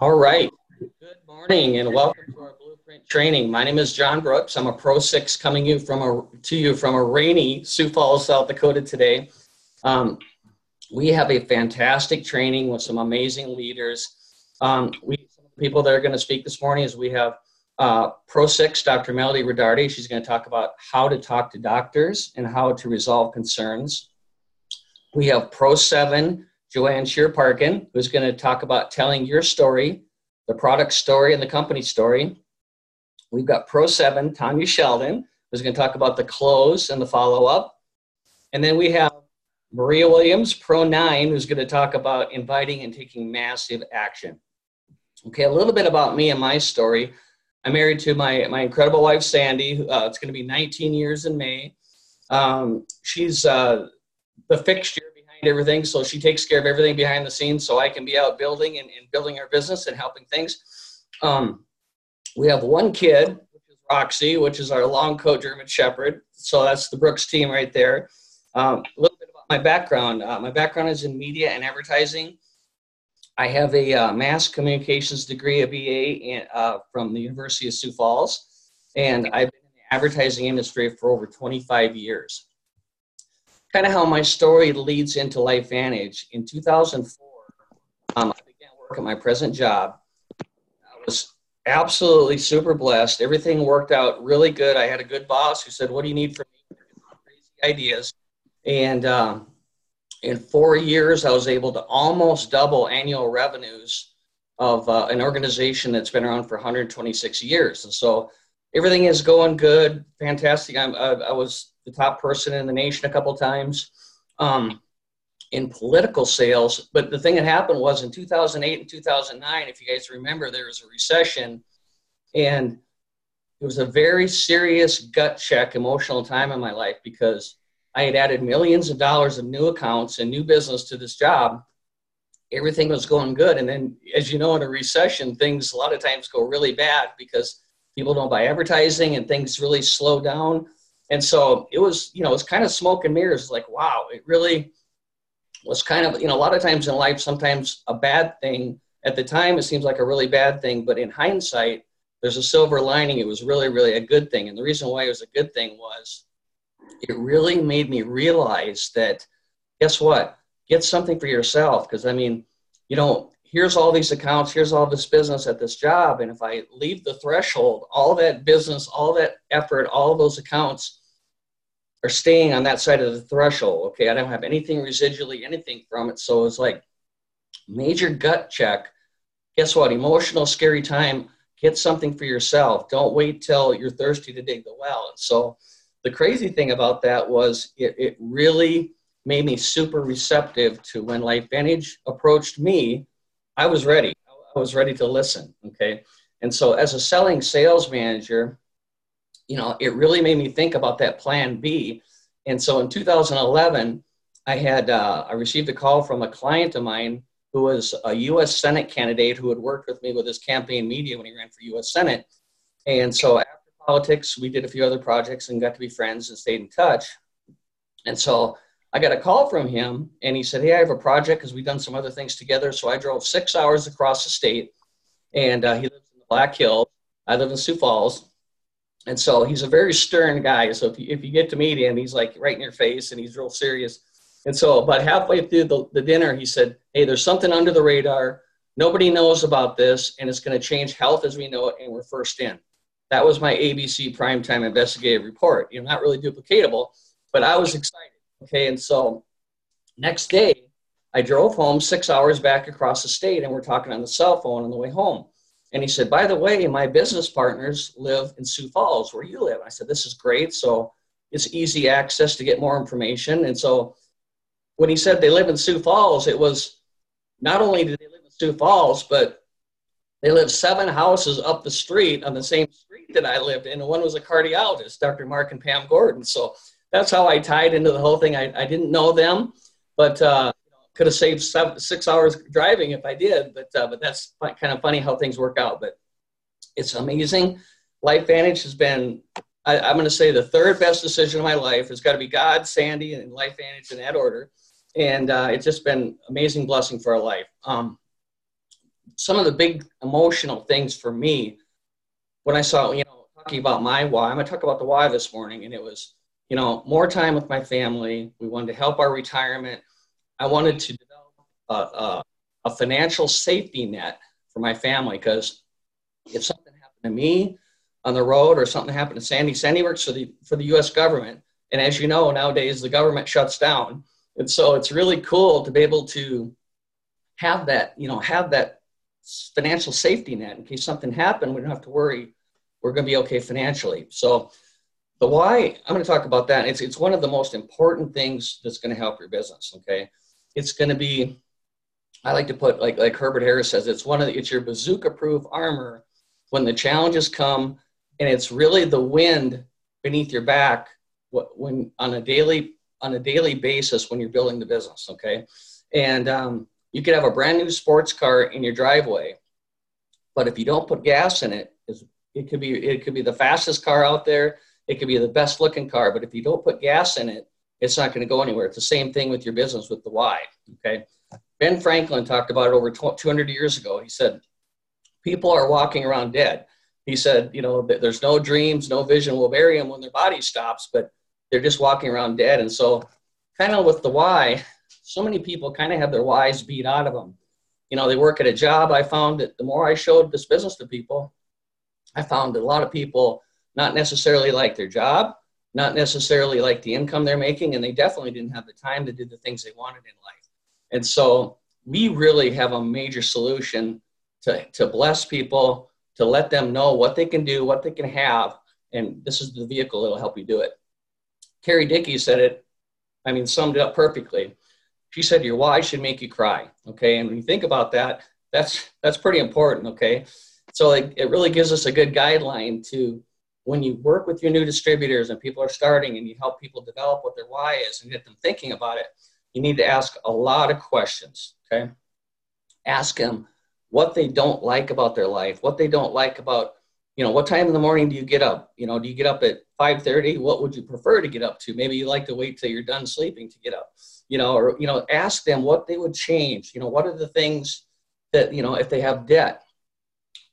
All right. Good morning and welcome to our Blueprint training. My name is John Brooks. I'm a Pro 6 coming to you from a rainy Sioux Falls, South Dakota today. We have a fantastic training with some amazing leaders. Some people that are going to speak this morning is we have Pro 6, Dr. Melody Rodarte. She's going to talk about how to talk to doctors and how to resolve concerns. We have Pro 7, Joanne Scheer-Parkin, who's going to talk about telling your story, the product story, and the company story. We've got Pro 7, Tanya Sheldon, who's going to talk about the close and the follow-up. And then we have Maria Williams, Pro 9, who's going to talk about inviting and taking massive action. Okay, a little bit about me and my story. I'm married to my incredible wife, Sandy. It's going to be 19 years in May. She's the fixture everything, so she takes care of everything behind the scenes so I can be out building and building our business and helping things. We have one kid, Roxy, which is our Long Coat German Shepherd, so that's the Brooks team right there. A little bit about my background. My background is in media and advertising. I have a mass communications degree, a BA from the University of Sioux Falls, and I've been in the advertising industry for over 25 years. Kind of how my story leads into LifeVantage. In 2004, I began work at my present job. I was absolutely super blessed. Everything worked out really good. I had a good boss who said, "What do you need from me?" Crazy ideas. And in 4 years, I was able to almost double annual revenues of an organization that's been around for 126 years. And so everything is going good, fantastic. I was the top person in the nation a couple times in political sales. But the thing that happened was in 2008 and 2009, if you guys remember, there was a recession, and it was a very serious gut check, emotional time in my life because I had added millions of dollars of new accounts and new business to this job. Everything was going good. And then, as you know, in a recession, things a lot of times go really bad because people don't buy advertising and things really slow down. And so it was, you know, it's kind of smoke and mirrors. Like, wow, it really was kind of, you know, a lot of times in life, sometimes a bad thing at the time, it seems like a really bad thing. But in hindsight, there's a silver lining. It was really, really a good thing. And the reason why it was a good thing was it really made me realize that, guess what? Get something for yourself. Because, I mean, you know, here's all these accounts, here's all this business at this job. And if I leave the threshold, all that business, all that effort, all those accounts are staying on that side of the threshold. Okay, I don't have anything residually, anything from it. So it's like major gut check. Guess what? Emotional, scary time. Get something for yourself. Don't wait till you're thirsty to dig the well. And so the crazy thing about that was it really made me super receptive to when LifeVantage approached me. I was ready. I was ready to listen, okay? And so as a selling sales manager, you know, it really made me think about that plan B. And so in 2011, I received a call from a client of mine who was a U.S. Senate candidate who had worked with me with his campaign media when he ran for U.S. Senate. And so after politics, we did a few other projects and got to be friends and stayed in touch. And so I got a call from him, and he said, "Hey, I have a project," because we've done some other things together. So I drove 6 hours across the state, and he lives in the Black Hills. I live in Sioux Falls. And so he's a very stern guy. So if you get to meet him, he's like right in your face, and he's real serious. And so about halfway through the dinner, he said, "Hey, there's something under the radar. Nobody knows about this, and it's going to change health as we know it, and we're first in." That was my ABC primetime investigative report. You know, not really duplicatable, but I was excited. Okay, and so next day, I drove home 6 hours back across the state, and we're talking on the cell phone on the way home. And he said, "By the way, my business partners live in Sioux Falls, where you live." I said, "This is great. So it's easy access to get more information." And so when he said they live in Sioux Falls, it was not only did they live in Sioux Falls, but they live 7 houses up the street on the same street that I lived in. And one was a cardiologist, Dr. Mark and Pam Gordon. So that's how I tied into the whole thing. I didn't know them, but could have saved 6 hours driving if I did. But that's kind of funny how things work out. But it's amazing. LifeVantage has been, I'm going to say, the third best decision of my life. It's got to be God, Sandy, and LifeVantage in that order. And it's just been amazing blessing for our life. some of the big emotional things for me when I saw, you know, talking about my why, I'm going to talk about the why this morning. And it was, you know, more time with my family. We wanted to help our retirement. I wanted to develop a financial safety net for my family, because if something happened to me on the road or something happened to Sandy, Sandy works for the U.S. government. And as you know, nowadays the government shuts down. And so it's really cool to be able to have that, you know, have that financial safety net in case something happened. We don't have to worry. We're going to be okay financially. So the why, I'm going to talk about that. It's one of the most important things that's going to help your business. Okay. It's going to be, I like to put, like Herbert Harris says, it's one of the, it's your bazooka proof armor when the challenges come, and it's really the wind beneath your back when on a daily basis when you're building the business. Okay. And, you could have a brand new sports car in your driveway, but if you don't put gas in it, it could be the fastest car out there. It could be the best looking car, but if you don't put gas in it, it's not going to go anywhere. It's the same thing with your business, with the why. Okay. Ben Franklin talked about it over 200 years ago. He said, people are walking around dead. He said, you know, there's no dreams, no vision. We'll bury them when their body stops, but they're just walking around dead. And so kind of with the why, so many people kind of have their whys beat out of them. You know, they work at a job. I found that the more I showed this business to people, I found that a lot of people not necessarily like their job, not necessarily like the income they're making, and they definitely didn't have the time to do the things they wanted in life. And so we really have a major solution to bless people, to let them know what they can do, what they can have, and this is the vehicle that will help you do it. Carrie Dickey said it, I mean, summed it up perfectly. She said, your why should make you cry, okay? And when you think about that, that's pretty important, okay? So it really gives us a good guideline to, when you work with your new distributors and people are starting and you help people develop what their why is and get them thinking about it, you need to ask a lot of questions, okay? Ask them what they don't like about their life, what they don't like about, you know, what time in the morning do you get up? You know, do you get up at 5:30? What would you prefer to get up to? Maybe you like to wait till you're done sleeping to get up. You know, or, you know, ask them what they would change. You know, what are the things that, you know, if they have debt,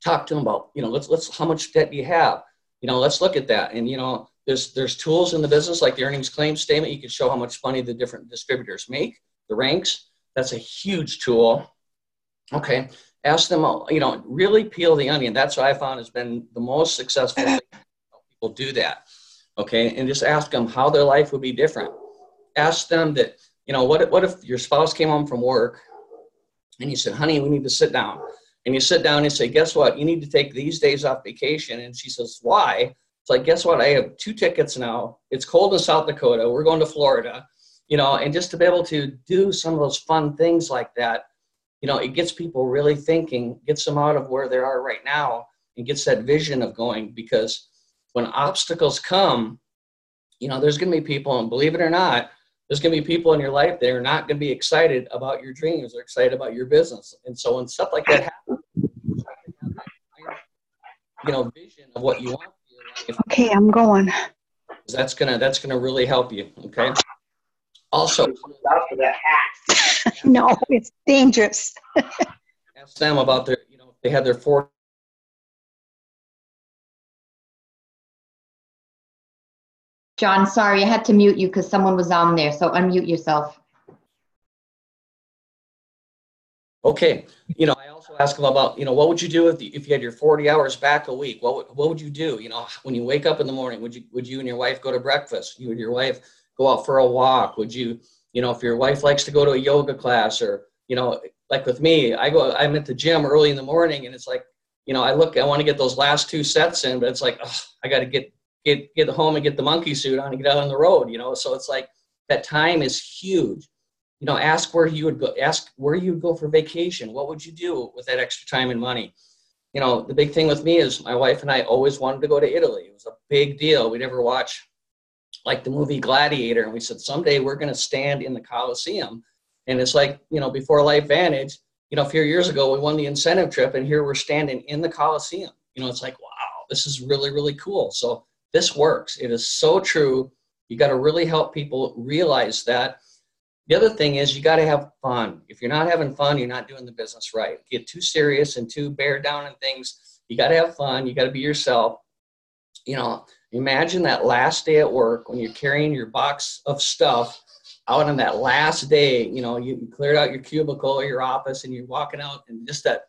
talk to them about, you know, let's how much debt do you have? You know, let's look at that. And, you know, there's tools in the business like the earnings claim statement. You can show how much money the different distributors make, the ranks. That's a huge tool. Okay. Ask them, you know, really peel the onion. That's what I found has been the most successful thing. People do that. Okay. And just ask them how their life would be different. Ask them that, you know, what if your spouse came home from work and you said, honey, we need to sit down. And you sit down and say, guess what? You need to take these days off vacation. And she says, why? It's like, guess what? I have 2 tickets now. It's cold in South Dakota. We're going to Florida, you know, and just to be able to do some of those fun things like that, you know, it gets people really thinking, gets them out of where they are right now and gets that vision of going, because when obstacles come, you know, there's going to be people, and believe it or not, there's going to be people in your life that are not going to be excited about your dreams or excited about your business. And so when stuff like that happens, you know, vision of what you want for your life. Okay, I'm going. That's gonna really help you. Okay. Also, no, it's dangerous. Ask them about their, you know, they had their 4. John, sorry, I had to mute you because someone was on there, so unmute yourself. Okay. You know, I also ask them about, you know, what would you do if you had your 40 hours back a week? What would you do? You know, when you wake up in the morning, would you and your wife go to breakfast? You and your wife go out for a walk? Would you, you know, if your wife likes to go to a yoga class, or, you know, like with me, I'm at the gym early in the morning, and it's like, you know, I want to get those last 2 sets in, but it's like, ugh, I got to get home and get the monkey suit on and get out on the road, you know? So it's like that time is huge. You know, ask where you would go for vacation. What would you do with that extra time and money? You know, the big thing with me is my wife and I always wanted to go to Italy. It was a big deal. We'd ever watch like the movie Gladiator. And we said, someday we're going to stand in the Coliseum. And it's like, you know, before LifeVantage, you know, a few years ago, we won the incentive trip, and here we're standing in the Coliseum. You know, it's like, wow, this is really, really cool. So this works. It is so true. You got to really help people realize that. The other thing is you got to have fun. If you're not having fun, you're not doing the business right. Get too serious and too bear down on things. You got to have fun. You got to be yourself. You know, imagine that last day at work when you're carrying your box of stuff out on that last day. You know, you cleared out your cubicle or your office and you're walking out, and just that,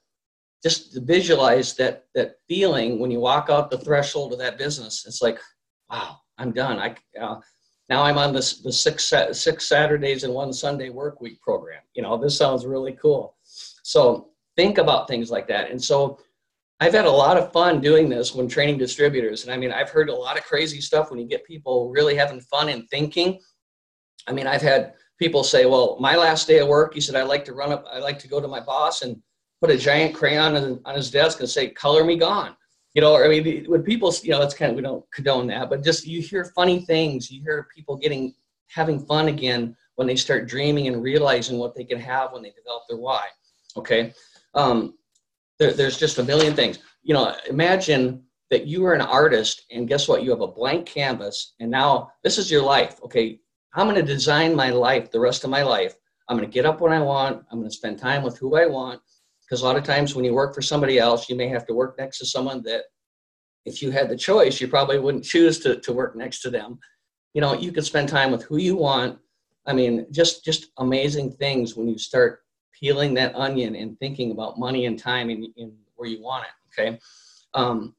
just visualize that feeling when you walk out the threshold of that business. It's like, wow, I'm done. Now I'm on the six Saturdays and one Sunday work week program. You know, this sounds really cool. So think about things like that. And so I've had a lot of fun doing this when training distributors. And I mean, I've heard a lot of crazy stuff when you get people really having fun and thinking. I mean, I've had people say, well, my last day of work, he said, I like to go to my boss and put a giant crayon on his desk and say, color me gone. You know, I mean, when people, you know, that's kind of, we don't condone that, but just, you hear funny things. You hear people having fun again when they start dreaming and realizing what they can have when they develop their why. Okay. There's just a million things. You know, imagine that you are an artist, and guess what? You have a blank canvas, and now this is your life. Okay. I'm going to design my life, the rest of my life. I'm going to get up when I want. I'm going to spend time with who I want. Because a lot of times when you work for somebody else, you may have to work next to someone that, if you had the choice, you probably wouldn't choose to work next to them. You know, you can spend time with who you want. I mean, just amazing things when you start peeling that onion and thinking about money and time and where you want it, okay?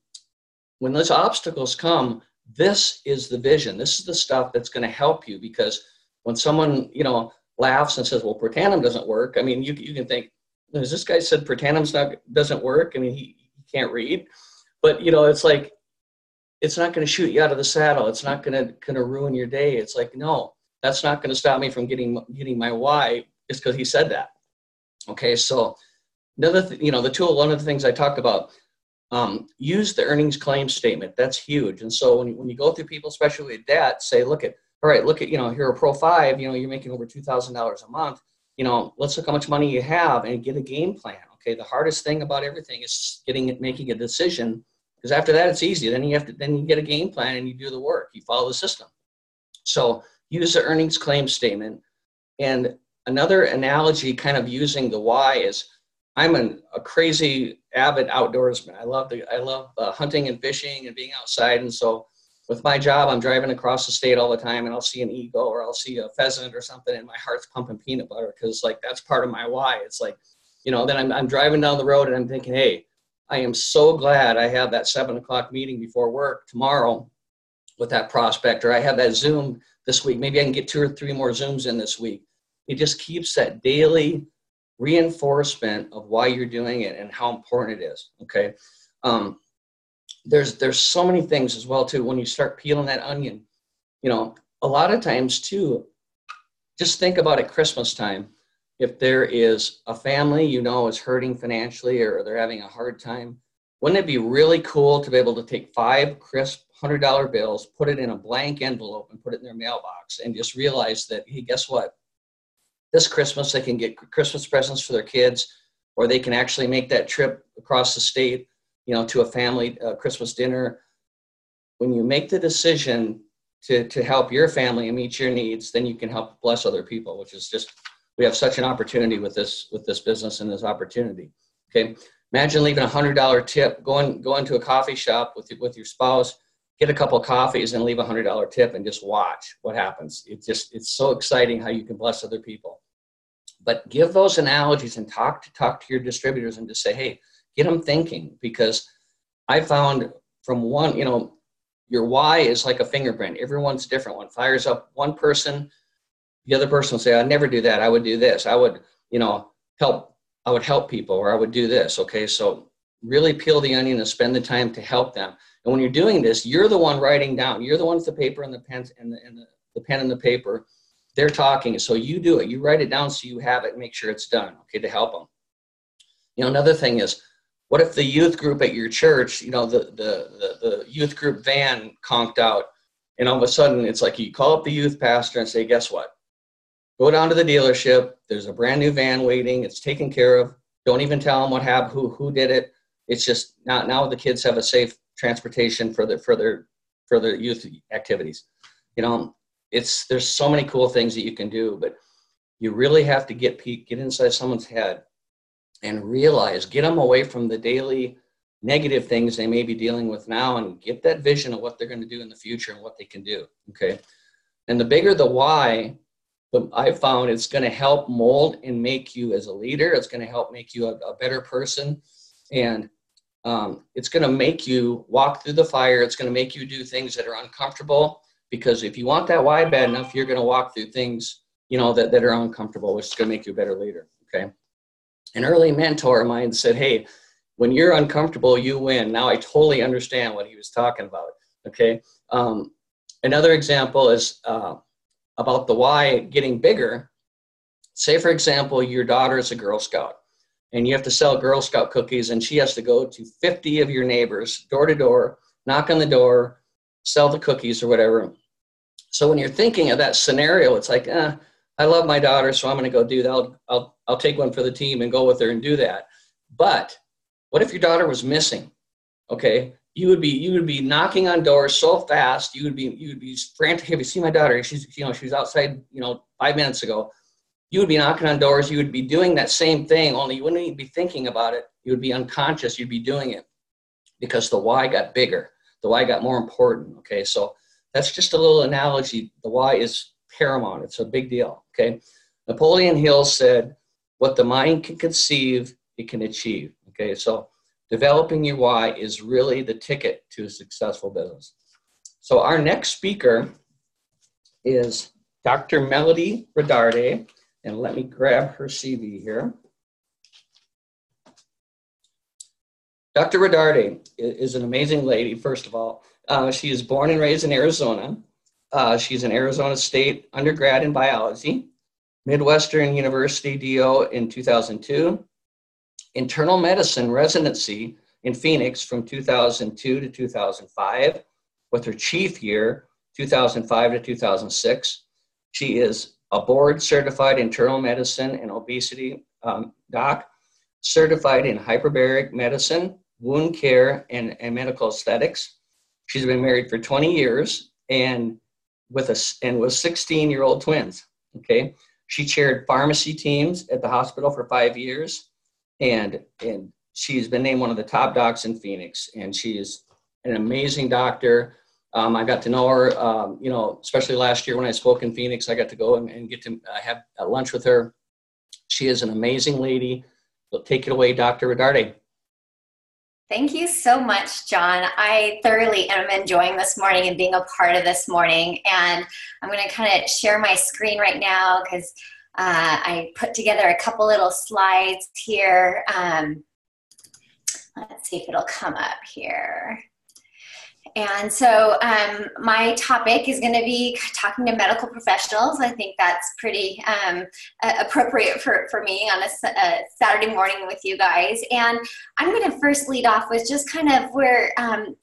When those obstacles come, this is the vision. This is the stuff that's going to help you, because when someone, you know, laughs and says, well, Protandim doesn't work. I mean, you can think, as this guy said, Protandim's doesn't work. I mean, he can't read, but you know, it's like, it's not going to shoot you out of the saddle. It's not going to ruin your day. It's like, no, that's not going to stop me from getting my why just because he said that. Okay. So one of the things I talked about, use the earnings claim statement. That's huge. And so when you go through people, especially with debt, say, look at, you know, here are Pro 5, you know, you're making over $2,000 a month. You know, let's look how much money you have and get a game plan. Okay. The hardest thing about everything is making a decision, because after that it's easy. Then you get a game plan and you do the work, you follow the system. So use the earnings claim statement. And another analogy kind of using the why is, I'm a crazy avid outdoorsman. I love hunting and fishing and being outside. And so with my job, I'm driving across the state all the time, and I'll see an eagle or I'll see a pheasant or something, and my heart's pumping peanut butter, because like that's part of my why. It's like, you know, then I'm driving down the road and I'm thinking, hey, I am so glad I have that 7 o'clock meeting before work tomorrow with that prospect, or I have that Zoom this week. Maybe I can get 2 or 3 more Zooms in this week. It just keeps that daily reinforcement of why you're doing it and how important it is. Okay. There's so many things as well too, when you start peeling that onion. You know, a lot of times too, just think about at Christmas time, if there is a family, you know, is hurting financially or they're having a hard time, wouldn't it be really cool to be able to take 5 crisp $100 bills, put it in a blank envelope and put it in their mailbox, and just realize that, hey, guess what? This Christmas, they can get Christmas presents for their kids, or they can actually make that trip across the state, you know, to a family Christmas dinner. When you make the decision to help your family and meet your needs, then you can help bless other people, which is just, we have such an opportunity with this business and this opportunity. Okay. Imagine leaving a $100 tip, going to a coffee shop with your spouse, get a couple of coffees and leave a $100 tip and just watch what happens. It's so exciting how you can bless other people. But give those analogies and talk to your distributors and just say, hey, get them thinking, because I found from one, you know, your why is like a fingerprint. Everyone's different. One fires up one person, the other person will say, I'd never do that. I would do this. I would, you know, help people, or I would do this. Okay. So really peel the onion and spend the time to help them. And when you're doing this, you're the one writing down, you're the one with the paper and the pen and the pen and the paper, they're talking. So you do it, you write it down. So you have it and make sure it's done. Okay. To help them. You know, another thing is, what if the youth group at your church, you know, the youth group van conked out, and all of a sudden it's like you call up the youth pastor and say, guess what? Go down to the dealership. There's a brand new van waiting. It's taken care of. Don't even tell them what happened, who did it. It's just now the kids have a safe transportation for their youth activities. You know, there's so many cool things that you can do, but You really have to get inside someone's head and realize, get them away from the daily negative things they may be dealing with now, and get that vision of what they're going to do in the future and what they can do. Okay. And the bigger the why, I found it's going to help mold and make you as a leader. It's going to help make you a better person. And it's going to make you walk through the fire. It's going to make you do things that are uncomfortable, because if you want that why bad enough, you're going to walk through things, you know, that are uncomfortable, which is going to make you a better leader. Okay. An early mentor of mine said, hey, when you're uncomfortable, you win. Now I totally understand what he was talking about. Okay. Another example is about the why getting bigger. Say, for example, your daughter is a Girl Scout and you have to sell Girl Scout cookies, and she has to go to 50 of your neighbors, door to door, knock on the door, sell the cookies or whatever. So when you're thinking of that scenario, it's like, I love my daughter, so I'm going to go do that. I'll take one for the team and go with her and do that. But what if your daughter was missing? Okay, you would be knocking on doors so fast. You would be frantic. Have you seen my daughter? She was outside, 5 minutes ago. You would be knocking on doors. You would be doing that same thing, only you wouldn't be thinking about it. You would be unconscious. You'd be doing it because the why got bigger. The why got more important. Okay, so that's just a little analogy. The why is paramount. It's a big deal. Okay. Napoleon Hill said, what the mind can conceive, it can achieve. Okay. So developing your why is really the ticket to a successful business. So our next speaker is Dr. Melody Rodarte. And let me grab her CV here. Dr. Rodarte is an amazing lady, first of all. She is born and raised in Arizona. She's an Arizona State undergrad in biology, Midwestern University DO in 2002, internal medicine residency in Phoenix from 2002 to 2005, with her chief year, 2005 to 2006. She is a board certified internal medicine and obesity doc, certified in hyperbaric medicine, wound care, and medical aesthetics. She's been married for 20 years and with 16-year-old twins. Okay. She chaired pharmacy teams at the hospital for 5 years, and she's been named one of the top docs in Phoenix, and she is an amazing doctor. I got to know her, especially last year when I spoke in Phoenix. I got to go and get to have lunch with her. She is an amazing lady. We'll take it away, Dr. Rodarte. Thank you so much, John. I thoroughly am enjoying this morning and being a part of this morning. And I'm going to kind of share my screen right now because I put together a couple little slides here. Let's see if it'll come up here. And so my topic is going to be talking to medical professionals. I think that's pretty appropriate for me on a Saturday morning with you guys. And I'm going to first lead off with just kind of where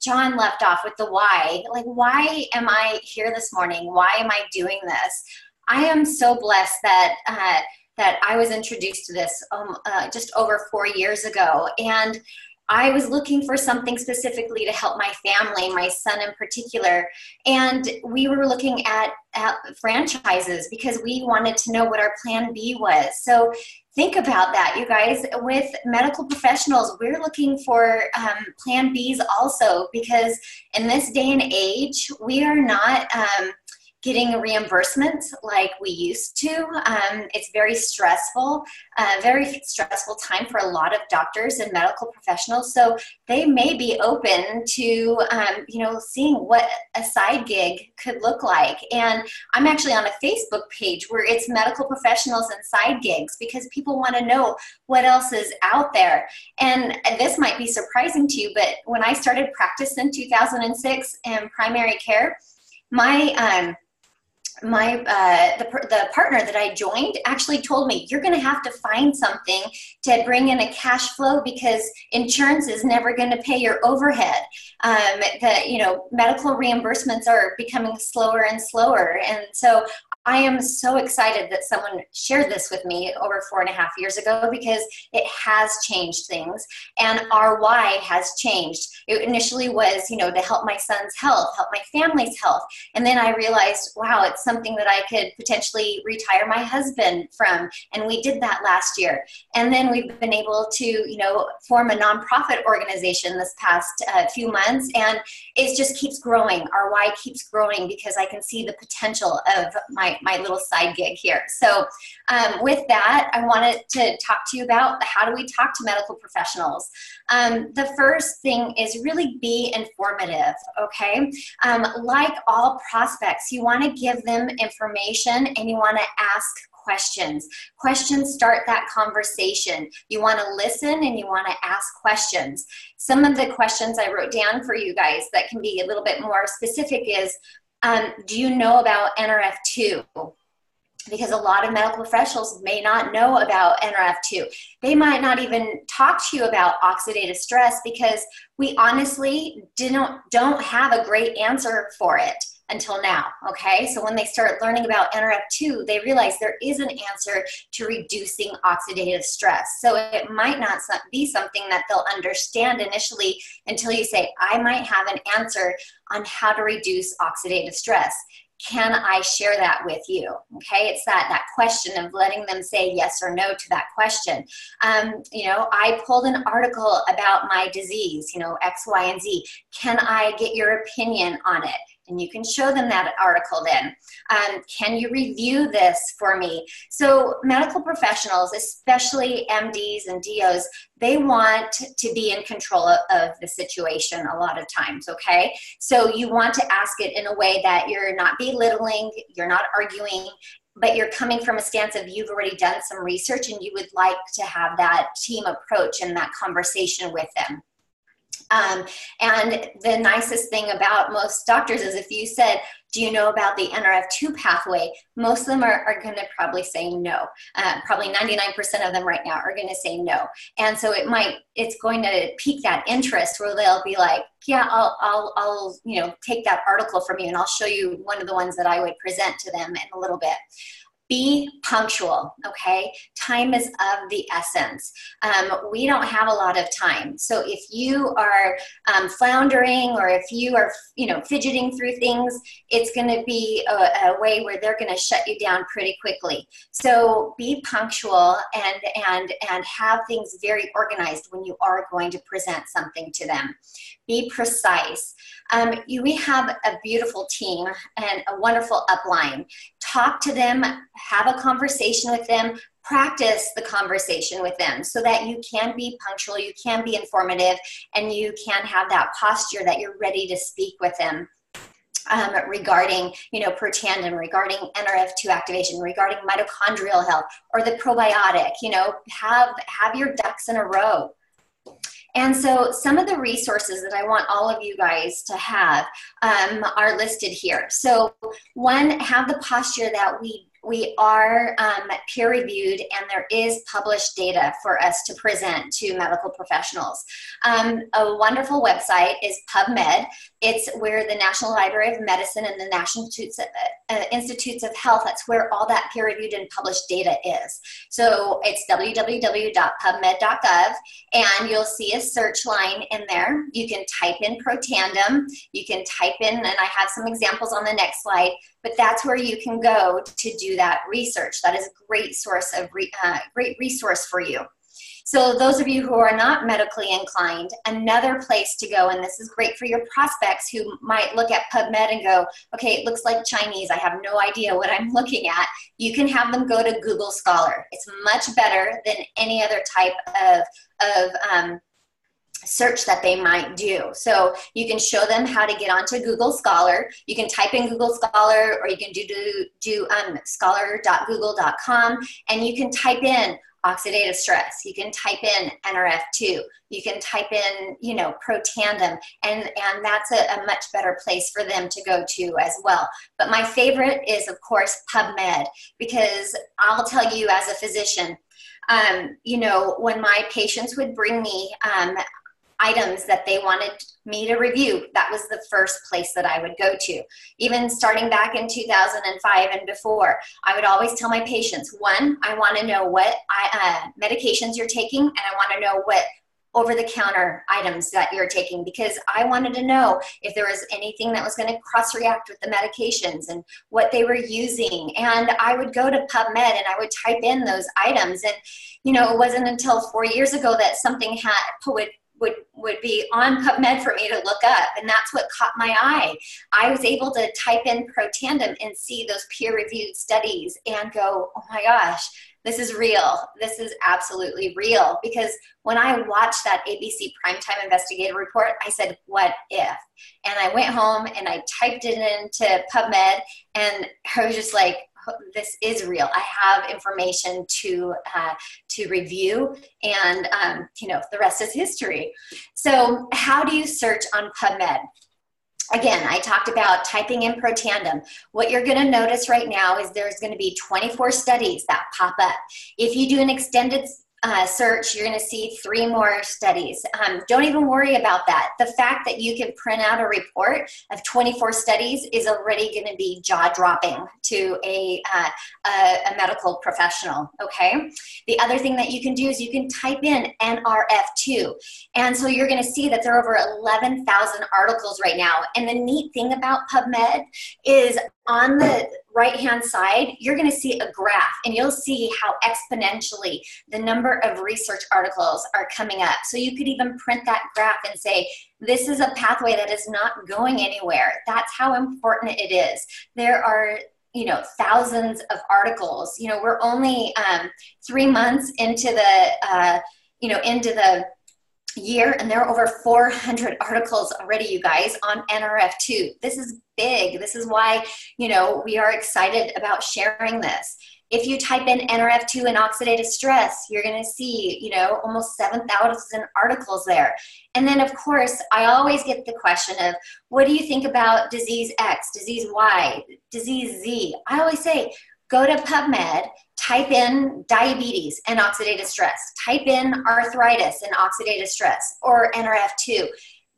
John left off with the why. Like, why am I here this morning? Why am I doing this? I am so blessed that I was introduced to this just over 4 years ago. And I was looking for something specifically to help my family, my son in particular, and we were looking at franchises because we wanted to know what our plan B was. So think about that, you guys. With medical professionals, we're looking for plan Bs also, because in this day and age, we are not getting a reimbursement like we used to. It's very stressful, very stressful time for a lot of doctors and medical professionals. So they may be open to, seeing what a side gig could look like. And I'm actually on a Facebook page where it's medical professionals and side gigs, because people want to know what else is out there. And this might be surprising to you, but when I started practice in 2006 in primary care, the partner that I joined actually told me, you're going to have to find something to bring in a cash flow because insurance is never going to pay your overhead. Medical reimbursements are becoming slower and slower. And so I am so excited that someone shared this with me over 4.5 years ago, because it has changed things, and our why has changed. It initially was, you know, to help my son's health, help my family's health, and then I realized, wow, it's something that I could potentially retire my husband from, and we did that last year. And then we've been able to, you know, form a nonprofit organization this past few months, and it just keeps growing. Our why keeps growing because I can see the potential of my little side gig here. So with that, I wanted to talk to you about how do we talk to medical professionals. The first thing is really be informative, okay? Like all prospects, you want to give them information and you want to ask questions. Questions start that conversation. You want to listen and you want to ask questions. Some of the questions I wrote down for you guys that can be a little bit more specific is, do you know about NRF2? Because a lot of medical professionals may not know about NRF2. They might not even talk to you about oxidative stress because we honestly don't have a great answer for it until now, okay? So when they start learning about NRF2, they realize there is an answer to reducing oxidative stress. So it might not be something that they'll understand initially until you say, I might have an answer on how to reduce oxidative stress. Can I share that with you? Okay, it's that question of letting them say yes or no to that question. You know, I pulled an article about my disease, you know, X, Y, and Z. Can I get your opinion on it? And you can show them that article then. Can you review this for me? So medical professionals, especially MDs and DOs, they want to be in control of the situation a lot of times, okay? So you want to ask it in a way that you're not belittling, you're not arguing, but you're coming from a stance of you've already done some research and you would like to have that team approach and that conversation with them. And the nicest thing about most doctors is if you said, do you know about the NRF2 pathway? Most of them are going to probably say no. Probably 99% of them right now are going to say no. And so it's going to pique that interest where they'll be like, yeah, I'll you know, take that article from you and I'll show you one of the ones that I would present to them in a little bit. Be punctual, okay? Time is of the essence. We don't have a lot of time. So if you are floundering or if you are, you know, fidgeting through things, it's gonna be a way where they're gonna shut you down pretty quickly. So be punctual and have things very organized when you are going to present something to them. Be precise. We have a beautiful team and a wonderful upline. Talk to them, have a conversation with them, practice the conversation with them so that you can be punctual, you can be informative, and you can have that posture that you're ready to speak with them regarding, you know, Protandim, regarding NRF2 activation, regarding mitochondrial health or the probiotic, you know, have your ducks in a row. And so some of the resources that I want all of you guys to have are listed here. So one, have the posture that we are peer-reviewed and there is published data for us to present to medical professionals. A wonderful website is PubMed. It's where the National Library of Medicine and the National Institutes of Health, that's where all that peer-reviewed and published data is. So it's www.pubmed.gov, and you'll see a search line in there. You can type in Protandim. You can type in, and I have some examples on the next slide, but that's where you can go to do that research. That is a great source of great resource for you. So those of you who are not medically inclined, another place to go, and this is great for your prospects who might look at PubMed and go, okay, it looks like Chinese. I have no idea what I'm looking at. You can have them go to Google Scholar. It's much better than any other type of search that they might do. So you can show them how to get onto Google Scholar. You can type in Google Scholar, or you can do scholar.google.com, and you can type in oxidative stress. You can type in NRF2. You can type in, you know, Protandim, and that's a much better place for them to go to as well. But my favorite is, of course, PubMed, because I'll tell you as a physician, you know, when my patients would bring me items that they wanted me to review. That was the first place that I would go to. Even starting back in 2005 and before, I would always tell my patients, one, I want to know what medications you're taking, and I want to know what over-the-counter items that you're taking, because I wanted to know if there was anything that was going to cross-react with the medications and what they were using. And I would go to PubMed and I would type in those items. And, you know, it wasn't until 4 years ago that something would be on PubMed for me to look up. And that's what caught my eye. I was able to type in Protandim and see those peer-reviewed studies and go, oh my gosh, this is real. This is absolutely real. Because when I watched that ABC primetime investigative report, I said, what if? And I went home and I typed it into PubMed, and I was just like, this is real. I have information to review, and you know, the rest is history. So how do you search on PubMed? Again, I talked about typing in Protandim. What you're going to notice right now is there's going to be 24 studies that pop up. If you do an extended search, you're going to see 3 more studies. Don't even worry about that. The fact that you can print out a report of 24 studies is already going to be jaw-dropping to a medical professional, okay? The other thing that you can do is you can type in NRF2, and so you're going to see that there are over 11,000 articles right now. And the neat thing about PubMed is on the right-hand side, you're going to see a graph, and you'll see how exponentially the number of research articles are coming up. So you could even print that graph and say, this is a pathway that is not going anywhere. That's how important it is. There are, you know, thousands of articles. You know, we're only 3 months into the, you know, into the year, and there are over 400 articles already, you guys, on NRF2. This is big. This is why, you know, we are excited about sharing this. If you type in NRF2 and oxidative stress, you're going to see, you know, almost 7,000 articles there. And then, of course, I always get the question of, what do you think about disease X, disease Y, disease Z? I always say, go to PubMed, type in diabetes and oxidative stress, type in arthritis and oxidative stress, or NRF2.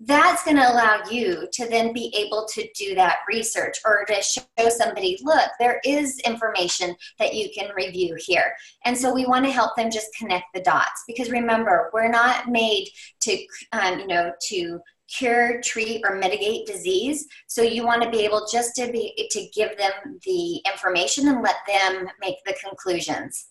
That's going to allow you to then be able to do that research, or to show somebody, look, there is information that you can review here. And so we want to help them just connect the dots, because remember, we're not made to, you know, to cure, treat, or mitigate disease. So you want to be able just to give them the information and let them make the conclusions.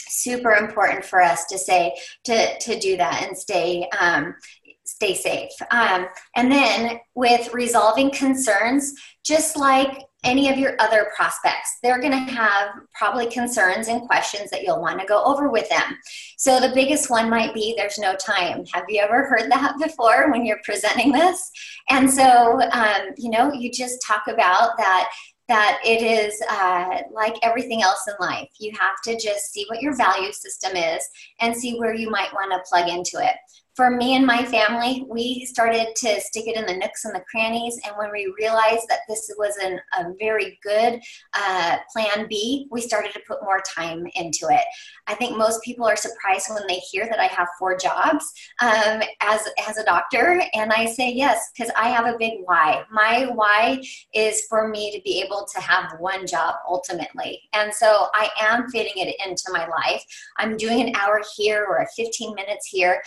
Super important for us to say, to do that and stay safe. And then with resolving concerns, just like any of your other prospects, they're going to have probably concerns and questions that you'll want to go over with them. So the biggest one might be, there's no time. Have you ever heard that before when you're presenting this? And so, you know, you just talk about that it is like everything else in life. You have to just see what your value system is and see where you might want to plug into it. For me and my family, we started to stick it in the nooks and the crannies, and when we realized that this was a very good plan B, we started to put more time into it. I think most people are surprised when they hear that I have 4 jobs as a doctor, and I say yes, because I have a big why. My why is for me to be able to have one job ultimately, and so I am fitting it into my life. I'm doing an hour here or 15 minutes here,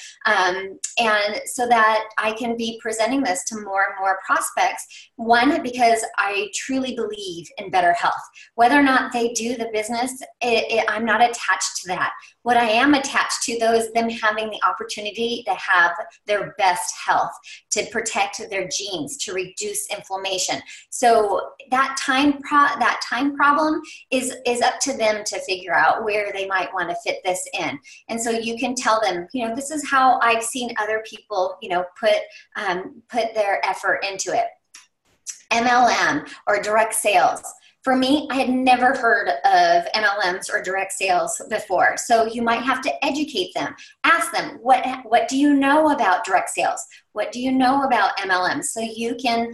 and so that I can be presenting this to more and more prospects. One, because I truly believe in better health. Whether or not they do the business, I'm not attached to that. What I am attached to, though, is them having the opportunity to have their best health, to protect their genes, to reduce inflammation. So that time problem is up to them to figure out where they might want to fit this in. And so you can tell them, you know, this is how I've seen other people, you know, put their effort into it. MLM, or direct sales. For me, I had never heard of MLMs or direct sales before. So you might have to educate them, ask them, what do you know about direct sales? What do you know about MLMs? So you can,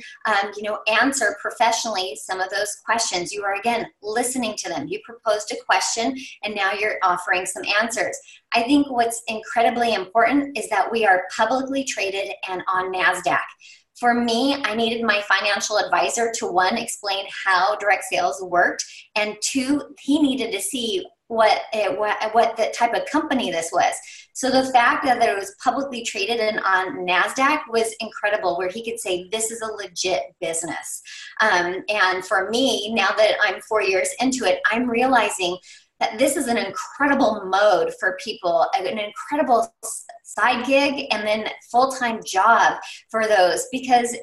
answer professionally some of those questions. You are, again, listening to them. You proposed a question and now you're offering some answers. I think what's incredibly important is that we are publicly traded and on NASDAQ. For me, I needed my financial advisor to, one, explain how direct sales worked, and two, he needed to see what the type of company this was. So the fact that it was publicly traded and on NASDAQ was incredible, where he could say, this is a legit business. And for me, now that I'm 4 years into it, I'm realizing that this is an incredible mode for people, an incredible side gig and then full-time job for those, because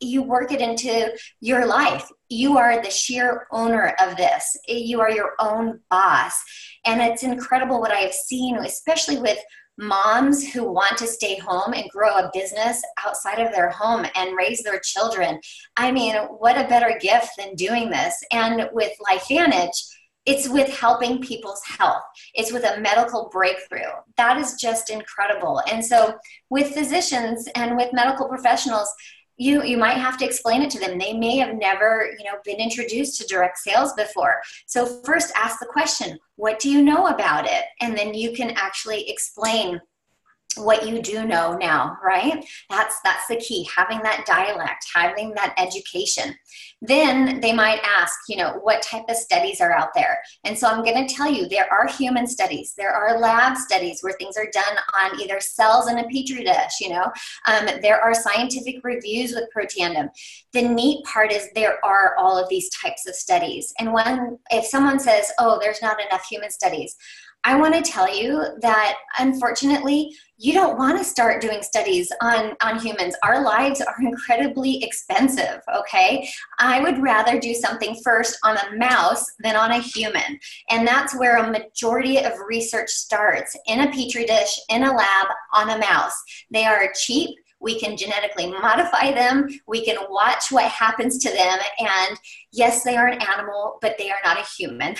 you work it into your life. You are the sheer owner of this. You are your own boss. And it's incredible what I have seen, especially with moms who want to stay home and grow a business outside of their home and raise their children. I mean, what a better gift than doing this. And with LifeVantage, it's with helping people's health. It's with a medical breakthrough. That is just incredible. And so with physicians and with medical professionals, you might have to explain it to them. They may have never, been introduced to direct sales before. So first ask the question, what do you know about it? And then you can actually explain what you do know now, right? That's the key, having that dialect, having that education. Then they might ask, what type of studies are out there? And so I'm going to tell you, there are human studies, there are lab studies where things are done on either cells in a petri dish, there are scientific reviews with Protandim. The neat part is there are all of these types of studies. And if someone says, oh, there's not enough human studies, I want to tell you that, unfortunately, you don't want to start doing studies on humans. Our lives are incredibly expensive, okay? I would rather do something first on a mouse than on a human. And that's where a majority of research starts, in a petri dish, in a lab, on a mouse. They are cheap. We can genetically modify them. We can watch what happens to them. And yes, they are an animal, but they are not a human.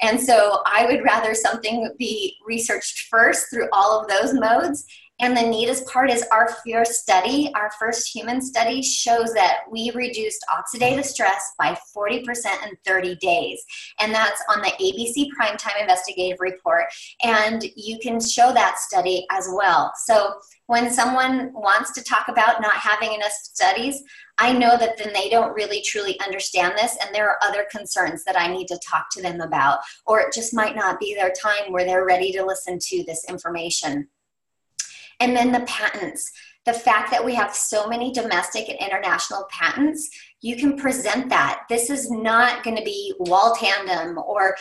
And so I would rather something be researched first through all of those modes. And the neatest part is our first human study shows that we reduced oxidative stress by 40% in 30 days. And that's on the ABC primetime investigative report. And you can show that study as well. So when someone wants to talk about not having enough studies, I know that then they don't really truly understand this, and there are other concerns that I need to talk to them about, or it just might not be their time where they're ready to listen to this information. And then the patents. The fact that we have so many domestic and international patents, you can present that. This is not going to be Wall-Tandem or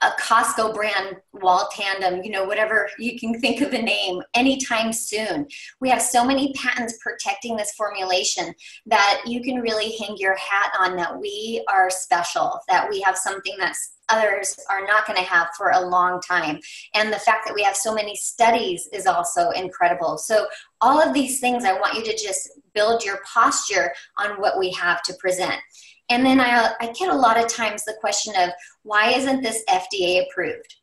a Costco brand Wall-Tandem, whatever you can think of a name, anytime soon. We have so many patents protecting this formulation that you can really hang your hat on that we are special, that we have something that's others are not going to have for a long time. And the fact that we have so many studies is also incredible. So all of these things, I want you to just build your posture on what we have to present. And then I get a lot of times the question of, why isn't this FDA approved?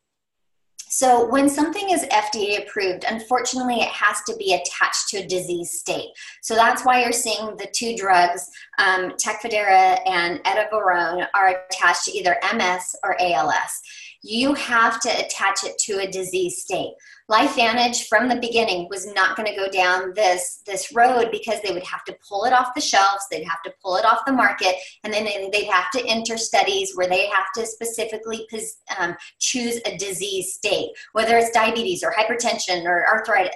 So when something is FDA approved, unfortunately, it has to be attached to a disease state. So that's why you're seeing the two drugs, Tecfidera and Etivarone, are attached to either MS or ALS. You have to attach it to a disease state. LifeVantage from the beginning was not going to go down this road, because they would have to pull it off the shelves, they'd have to pull it off the market, and then they'd have to enter studies where they have to specifically choose a disease state, whether it's diabetes or hypertension or arthritis.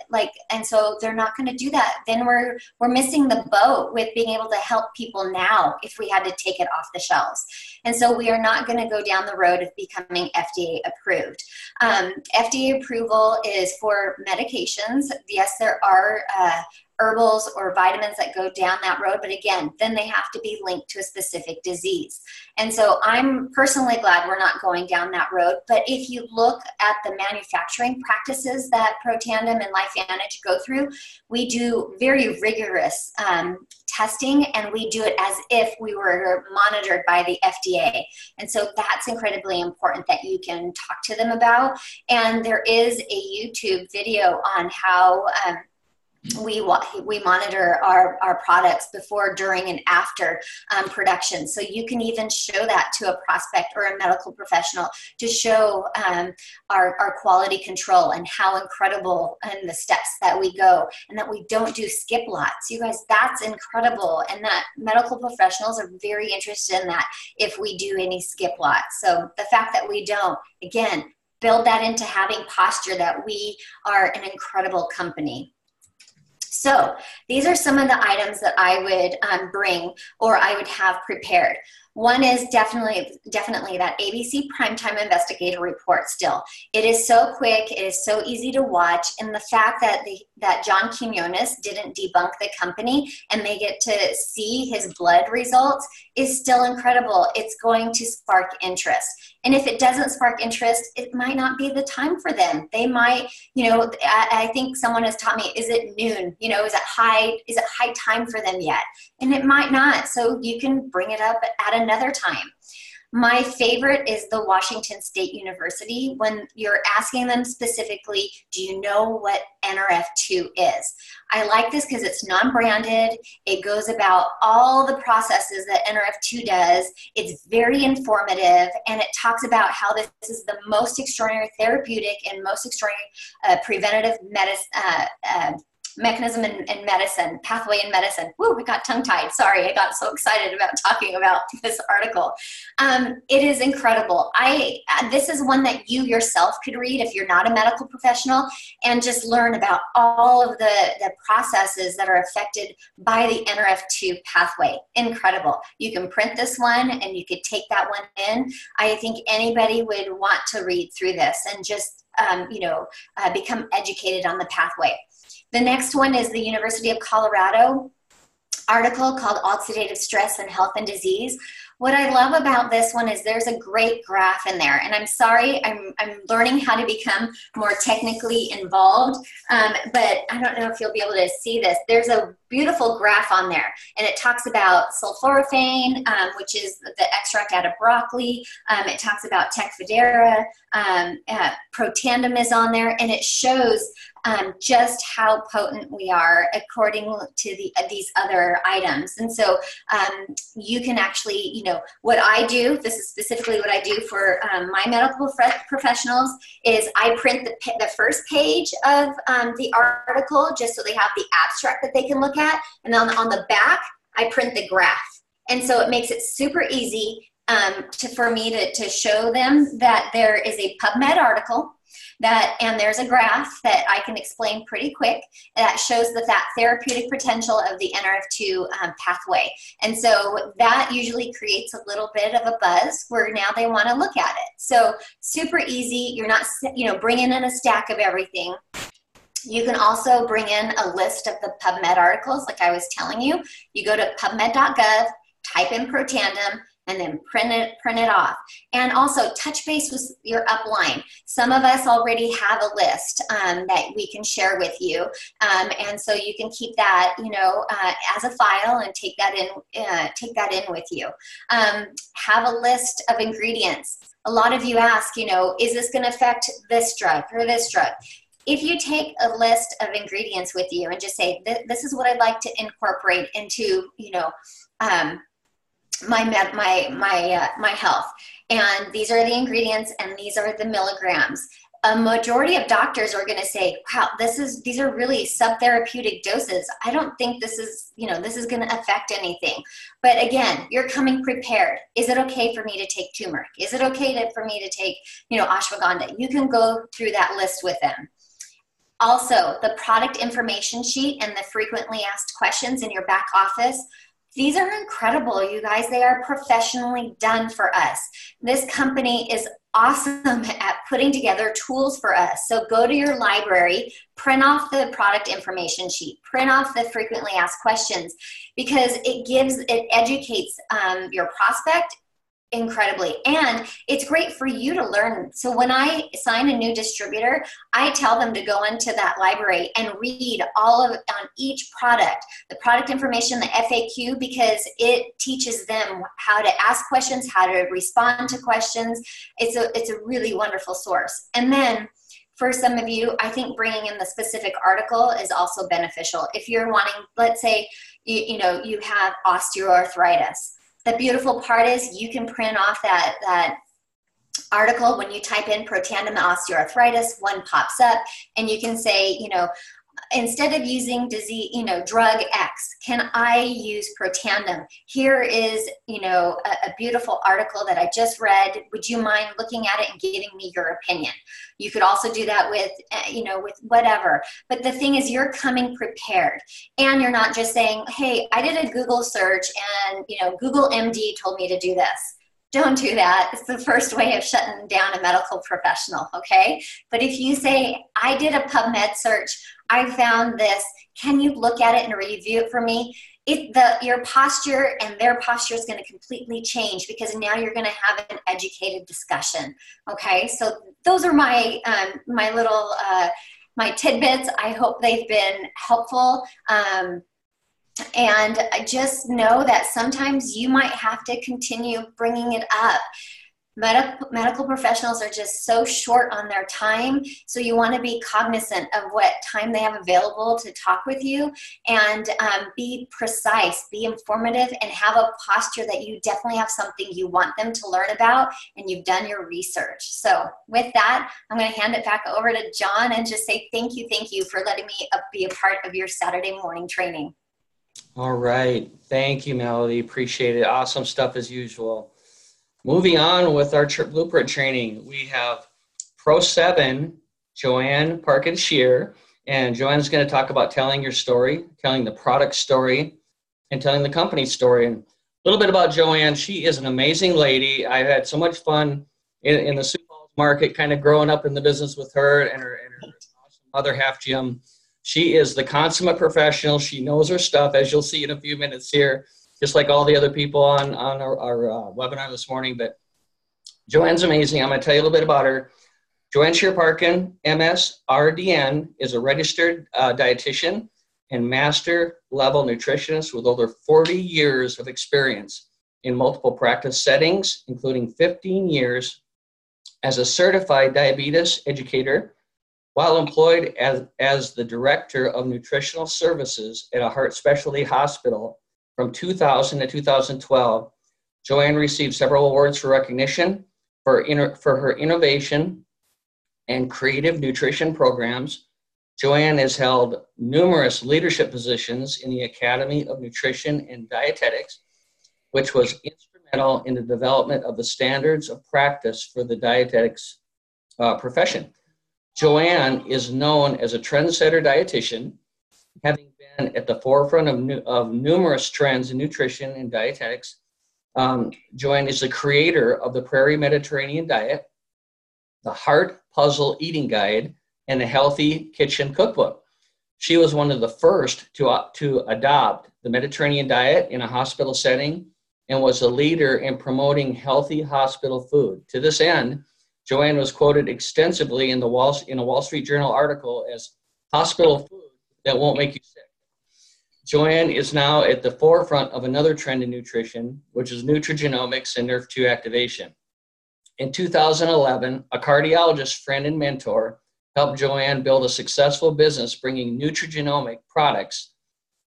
And so they're not going to do that. Then we're missing the boat with being able to help people now if we had to take it off the shelves. And so we are not going to go down the road of becoming FDA approved. FDA approval is for medications. Yes, there are herbals or vitamins that go down that road. But again, then they have to be linked to a specific disease. And so I'm personally glad we're not going down that road. But if you look at the manufacturing practices that Protandim and LifeVantage go through, we do very rigorous testing, and we do it as if we were monitored by the FDA. And so that's incredibly important that you can talk to them about. And there is a YouTube video on how we monitor our products before, during, and after production. So you can even show that to a prospect or a medical professional to show our quality control and how incredible and the steps that we go, and that we don't do skip lots. You guys, that's incredible. And that medical professionals are very interested in that if we do any skip lots. So the fact that we don't, again, build that into having posture that we are an incredible company. So these are some of the items that I would bring or I would have prepared. One is definitely that ABC Primetime Investigative Report still. It is so quick, it is so easy to watch, and the fact that that John Quinones didn't debunk the company and they get to see his blood results is still incredible. It's going to spark interest. And if it doesn't spark interest, it might not be the time for them. They might, you know, I think someone has taught me, is it noon? You know, is it high time for them yet? And it might not, so you can bring it up at another time. My favorite is the Washington State University, when you're asking them specifically, do you know what NRF2 is? I like this because it's non-branded. It goes about all the processes that NRF2 does. It's very informative, and it talks about how this is the most extraordinary therapeutic and most extraordinary preventative medicine mechanism in medicine, pathway in medicine. Woo, we got tongue-tied. Sorry, I got so excited about talking about this article. It is incredible. This is one that you yourself could read if you're not a medical professional, and just learn about all of the processes that are affected by the NRF2 pathway. Incredible. You can print this one, and you could take that one in. I think anybody would want to read through this and just become educated on the pathway. The next one is the University of Colorado article called Oxidative Stress and Health and Disease. What I love about this one is there's a great graph in there, and I'm sorry, I'm learning how to become more technically involved, but I don't know if you'll be able to see this. There's a beautiful graph on there, and it talks about sulforaphane, which is the extract out of broccoli. It talks about Tecfidera, Protandim is on there, and it shows just how potent we are according to these other items. And so you can actually, you know, what I do, this is specifically what I do for my medical professionals, is I print the first page of the article just so they have the abstract that they can look at. And then on the back, I print the graph. And so it makes it super easy for me to show them that there is a PubMed article, and there's a graph that I can explain pretty quick that shows that therapeutic potential of the NRF2 pathway. And so that usually creates a little bit of a buzz where now they want to look at it. So super easy. You're not, you know, bringing in a stack of everything. You can also bring in a list of the PubMed articles, like I was telling you. You go to pubmed.gov, type in Protandim, and then print it off. And also touch base with your upline. Some of us already have a list that we can share with you. And so you can keep that, you know, as a file and take that in with you. Have a list of ingredients. A lot of you ask, you know, is this gonna affect this drug or this drug? If you take a list of ingredients with you and just say, this is what I'd like to incorporate into, you know, my health, and these are the ingredients and these are the milligrams. A majority of doctors are going to say, wow, these are really subtherapeutic doses. I don't think this is going to affect anything. But again, you're coming prepared. Is it okay for me to take turmeric? Is it okay for me to take, you know, ashwagandha? You can go through that list with them. Also, the product information sheet and the frequently asked questions in your back office. These are incredible, you guys. They are professionally done for us. This company is awesome at putting together tools for us. So go to your library, print off the product information sheet, print off the frequently asked questions, because it educates your prospect incredibly. And it's great for you to learn. So when I sign a new distributor, I tell them to go into that library and read all of on each product, the product information, the FAQ, because it teaches them how to ask questions, how to respond to questions. It's a really wonderful source. And then for some of you, I think bringing in the specific article is also beneficial. If you're wanting, let's say, you know, you have osteoarthritis. The beautiful part is you can print off that article. When you type in Protandim osteoarthritis, one pops up, and you can say, you know, instead of using disease, you know, drug X, can I use Protandim? Here is, you know, a beautiful article that I just read. Would you mind looking at it and giving me your opinion? You could also do that with, you know, with whatever. But the thing is, you're coming prepared, and you're not just saying, hey, I did a Google search and, you know, Google MD told me to do this. Don't do that. It's the first way of shutting down a medical professional, okay? But if you say, I did a PubMed search, I found this, can you look at it and review it for me? Your posture and their posture is going to completely change, because now you're going to have an educated discussion, okay? So those are my, my tidbits. I hope they've been helpful. And just know that sometimes you might have to continue bringing it up. Medical professionals are just so short on their time, so you want to be cognizant of what time they have available to talk with you, and be precise, be informative, and have a posture that you definitely have something you want them to learn about, and you've done your research. So with that, I'm going to hand it back over to John and just say thank you for letting me be a part of your Saturday morning training. All right. Thank you, Melody. Appreciate it. Awesome stuff as usual. Moving on with our blueprint training, we have Pro 7, Joanne Parkin Scheer, and Joanne's going to talk about telling your story, telling the product story, and telling the company story. And a little bit about Joanne. She is an amazing lady. I've had so much fun in the Sioux Falls market, kind of growing up in the business with her and her awesome other half, Jim. She is the consummate professional. She knows her stuff, as you'll see in a few minutes here, just like all the other people on our webinar this morning. But Joanne's amazing. I'm going to tell you a little bit about her. Joanne Scheer-Parkin, MS, RDN, is a registered dietitian and master-level nutritionist with over 40 years of experience in multiple practice settings, including 15 years as a certified diabetes educator, while employed as the Director of Nutritional Services at a heart specialty hospital from 2000 to 2012, Joanne received several awards for recognition for her innovation and creative nutrition programs. Joanne has held numerous leadership positions in the Academy of Nutrition and Dietetics, which was instrumental in the development of the standards of practice for the dietetics profession. Joanne is known as a trendsetter dietitian, having been at the forefront of numerous trends in nutrition and dietetics. Joanne is the creator of the Prairie Mediterranean Diet, the Heart Puzzle Eating Guide, and the Healthy Kitchen Cookbook. She was one of the first to adopt the Mediterranean diet in a hospital setting and was a leader in promoting healthy hospital food. To this end, Joanne was quoted extensively in a Wall Street Journal article as hospital food that won't make you sick. Joanne is now at the forefront of another trend in nutrition, which is nutrigenomics and NRF2 activation. In 2011, a cardiologist friend and mentor helped Joanne build a successful business bringing nutrigenomic products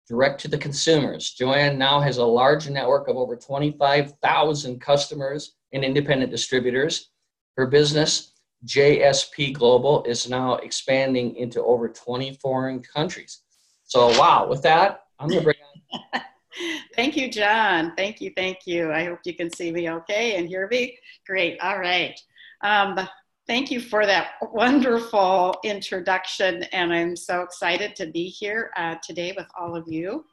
direct to the consumers. Joanne now has a large network of over 25,000 customers and independent distributors. Her business, JSP Global, is now expanding into over 20 foreign countries. So, wow, with that, I'm going to bring on. Thank you, John. Thank you, thank you. I hope you can see me okay and hear me. Great. All right. Thank you for that wonderful introduction, and I'm so excited to be here today with all of you.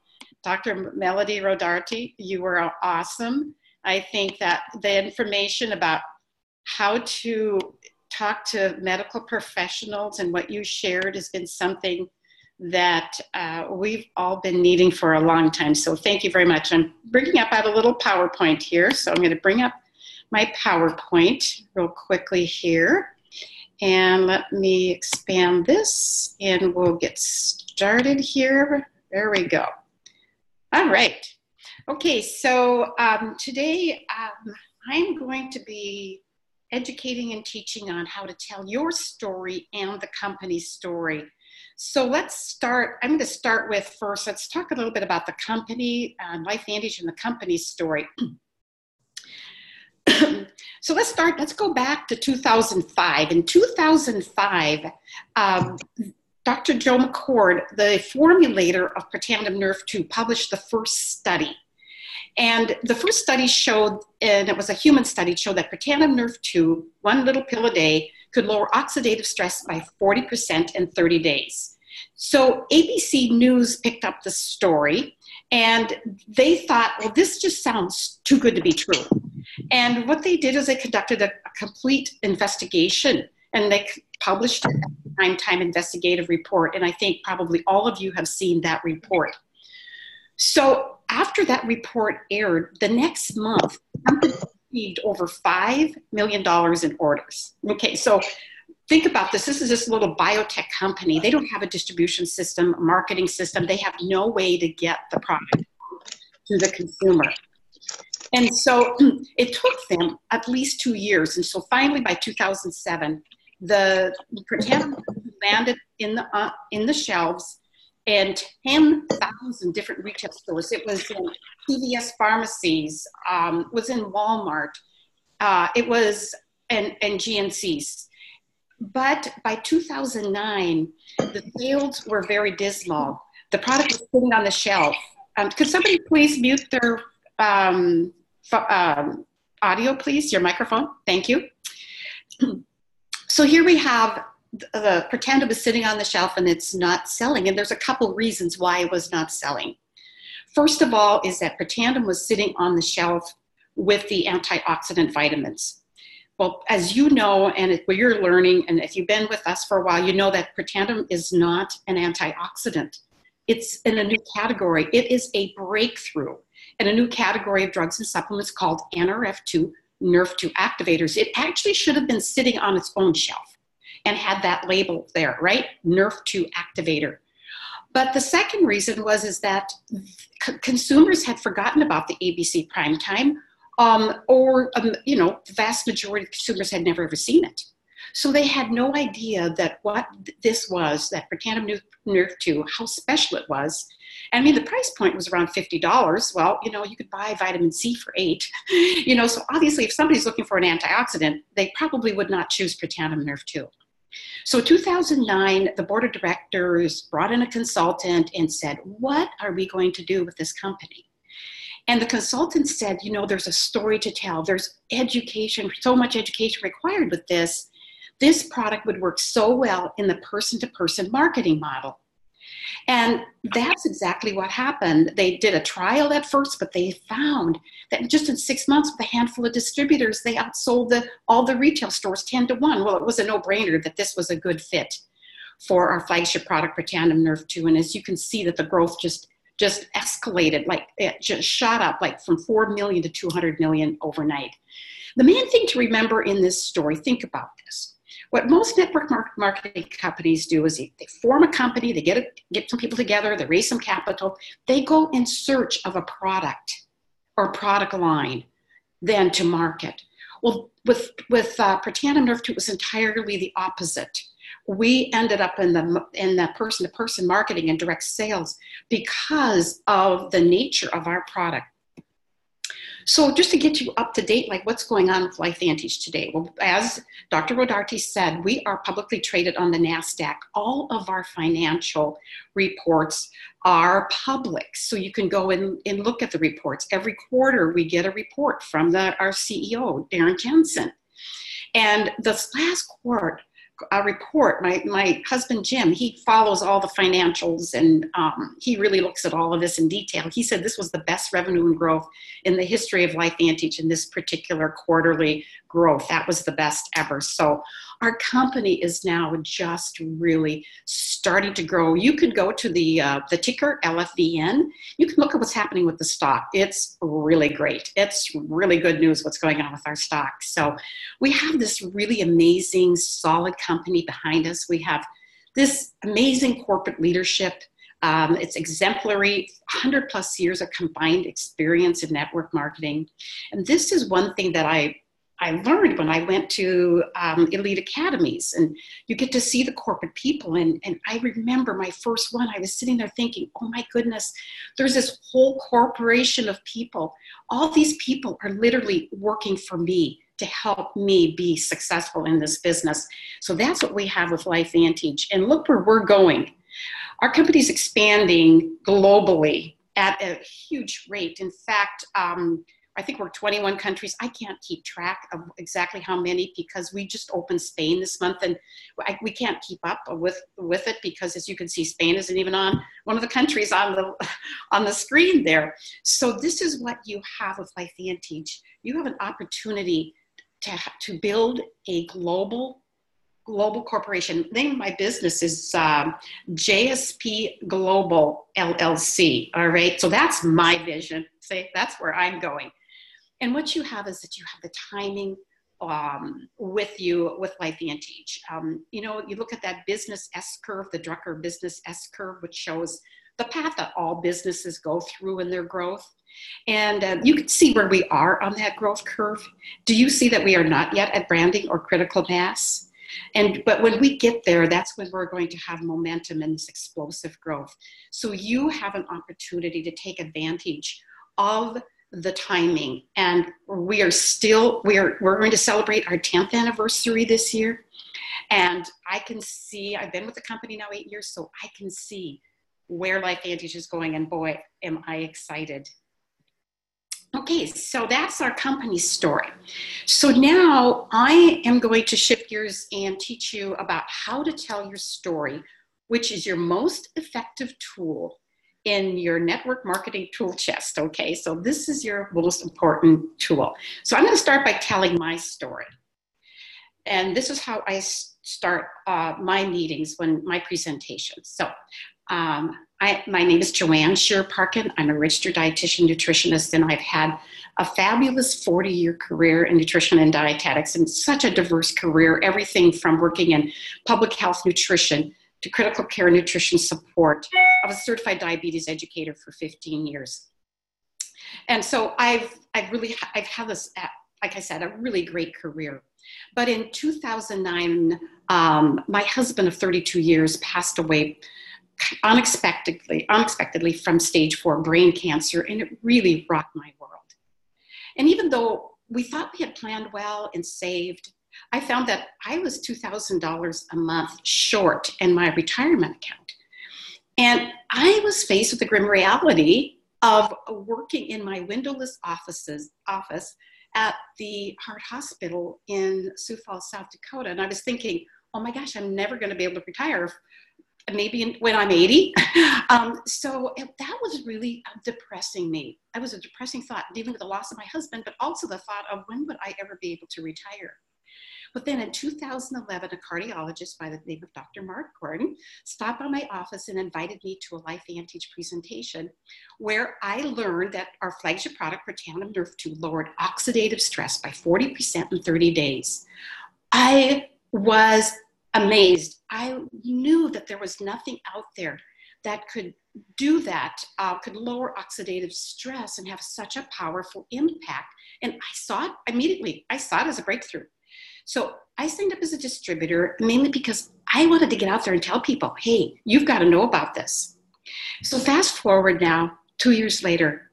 Dr. Melody Rodarte, you were awesome. I think that the information about how to talk to medical professionals, and what you shared has been something that we've all been needing for a long time. So thank you very much. I'm bringing up a little PowerPoint here. So I'm going to bring up my PowerPoint real quickly here. And let me expand this and we'll get started here. There we go. All right. Okay, so today I'm going to be educating and teaching on how to tell your story and the company's story. So let's start, I'm going to start with first, let's talk a little bit about the company, LifeVantage and the company's story. So let's go back to 2005. In 2005, Dr. Joe McCord, the formulator of Protandim NRF2, published the first study. And the first study showed, and it was a human study, showed that Protandim NRF2, one little pill a day, could lower oxidative stress by 40% in 30 days. So ABC News picked up the story, and they thought, well, this just sounds too good to be true. And what they did is they conducted a complete investigation, and they published a primetime investigative report, and I think probably all of you have seen that report. So after that report aired, the next month, received over $5 million in orders. Okay, so think about this. This is this little biotech company. They don't have a distribution system, a marketing system. They have no way to get the product to the consumer. And so it took them at least 2 years. And so finally, by 2007, the Protandim landed in the shelves and 10,000 different retail stores. It was in CVS pharmacies, was in Walmart, it was, and GNCs. But by 2009, the sales were very dismal. The product was sitting on the shelf. Could somebody please mute their audio, please, your microphone? Thank you. So here we have the Protandim is sitting on the shelf and it's not selling. And there's a couple reasons why it was not selling. First of all is that Protandim was sitting on the shelf with the antioxidant vitamins. Well, as you know, and if you're learning, and if you've been with us for a while, you know that Protandim is not an antioxidant. It's in a new category. It is a breakthrough in a new category of drugs and supplements called NRF2, NRF2 activators. It actually should have been sitting on its own shelf and had that label there, right? NRF2 activator. But the second reason was is that consumers had forgotten about the ABC primetime, you know, the vast majority of consumers had never ever seen it. So they had no idea that what this was, that Protandim NRF2, how special it was. I mean, the price point was around $50. Well, you know, you could buy vitamin C for $8. You know, so obviously if somebody's looking for an antioxidant, they probably would not choose Protandim NRF2. So 2009, the board of directors brought in a consultant and said, what are we going to do with this company? And the consultant said, you know, there's a story to tell. There's education, so much education required with this. This product would work so well in the person-to-person marketing model. And that's exactly what happened. They did a trial at first, but they found that just in 6 months, with a handful of distributors, they outsold all the retail stores 10-to-1. Well, it was a no-brainer that this was a good fit for our flagship product, Protandim NRF2. And as you can see, that the growth just escalated, like it just shot up, like from 4 million to 200 million overnight. The main thing to remember in this story, think about this. What most network marketing companies do is they form a company, they get some people together, they raise some capital, they go in search of a product or product line then to market. Well, with Protandim NRF2, it was entirely the opposite. We ended up in the person-to-person marketing and direct sales because of the nature of our product. So just to get you up to date, like what's going on with LifeVantage today? Well, as Dr. Rodarte said, we are publicly traded on the NASDAQ. All of our financial reports are public. So you can go and look at the reports. Every quarter we get a report from our CEO, Darren Jensen. And this last quarter, a report, my husband Jim, he follows all the financials and he really looks at all of this in detail. He said this was the best revenue and growth in the history of LifeVantage in this particular quarterly growth. That was the best ever. So our company is now just really starting to grow. You could go to the ticker LFVN. You can look at what's happening with the stock. It's really great. It's really good news what's going on with our stock. So we have this really amazing, solid company behind us. We have this amazing corporate leadership. It's exemplary, 100 plus years of combined experience in network marketing. And this is one thing that I learned when I went to elite academies, and you get to see the corporate people. And I remember my first one, I was sitting there thinking, oh my goodness, there's this whole corporation of people. All these people are literally working for me to help me be successful in this business. So that's what we have with LifeVantage. And look where we're going. Our company's expanding globally at a huge rate. In fact, I think we're 21 countries. I can't keep track of exactly how many because we just opened Spain this month, and we can't keep up with it because, as you can see, Spain isn't even on one of the countries on the screen there. So this is what you have with LifeVantage. You have an opportunity to build a global corporation. The name of my business is JSP Global LLC. All right, so that's my vision. Say that's where I'm going. And what you have is that you have the timing with you with LifeVantage. You know, you look at that business S curve, the Drucker business S curve, which shows the path that all businesses go through in their growth. And you can see where we are on that growth curve. Do you see that we are not yet at branding or critical mass? But when we get there, that's when we're going to have momentum and this explosive growth. So you have an opportunity to take advantage of the timing. And we are still, we're going to celebrate our 10th anniversary this year. And I can see, I've been with the company now 8 years, so I can see where LifeVantage is going. And boy, am I excited. Okay, so that's our company story. So now I am going to shift gears and teach you about how to tell your story, which is your most effective tool in your network marketing tool chest. Okay, so this is your most important tool. So I'm going to start by telling my story. And this is how I start my meetings when my presentations. So my name is Joanne Scheer-Parkin. I'm a registered dietitian nutritionist, and I've had a fabulous 40-year career in nutrition and dietetics, and such a diverse career, everything from working in public health nutrition to critical care nutrition support. I was a certified diabetes educator for 15 years. And so I've had this, like I said, a really great career. But in 2009, my husband of 32 years passed away unexpectedly from stage 4 brain cancer, and it really rocked my world. And even though we thought we had planned well and saved, I found that I was $2,000 a month short in my retirement account. And I was faced with the grim reality of working in my windowless office at the Heart Hospital in Sioux Falls, South Dakota. And I was thinking, oh my gosh, I'm never going to be able to retire, maybe when I'm 80. So that was really depressing me. That was a depressing thought, dealing with the loss of my husband, but also the thought of when would I ever be able to retire? But then in 2011, a cardiologist by the name of Dr. Mark Gordon stopped by my office and invited me to a LifeVantage presentation where I learned that our flagship product, Protandim NRF2, lowered oxidative stress by 40% in 30 days. I was amazed. I knew that there was nothing out there that could do that, could lower oxidative stress and have such a powerful impact. And I saw it immediately. I saw it as a breakthrough. So I signed up as a distributor, mainly because I wanted to get out there and tell people, hey, you've got to know about this. So fast forward now, 2 years later.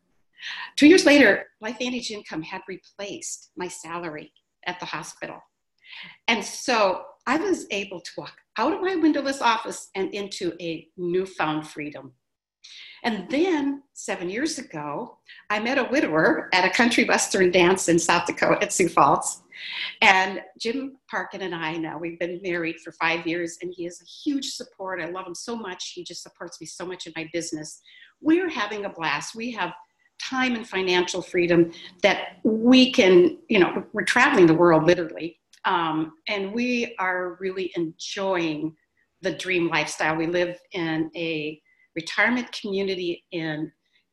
2 years later, LifeVantage income had replaced my salary at the hospital. And so I was able to walk out of my windowless office and into a newfound freedom. And then 7 years ago, I met a widower at a country western dance in South Dakota at Sioux Falls. And Jim Parkin and I now, we've been married for 5 years, and he is a huge support. I love him so much. He just supports me so much in my business. We're having a blast. We have time and financial freedom that we can, you know, we're traveling the world literally, and we are really enjoying the dream lifestyle. We live in a retirement community in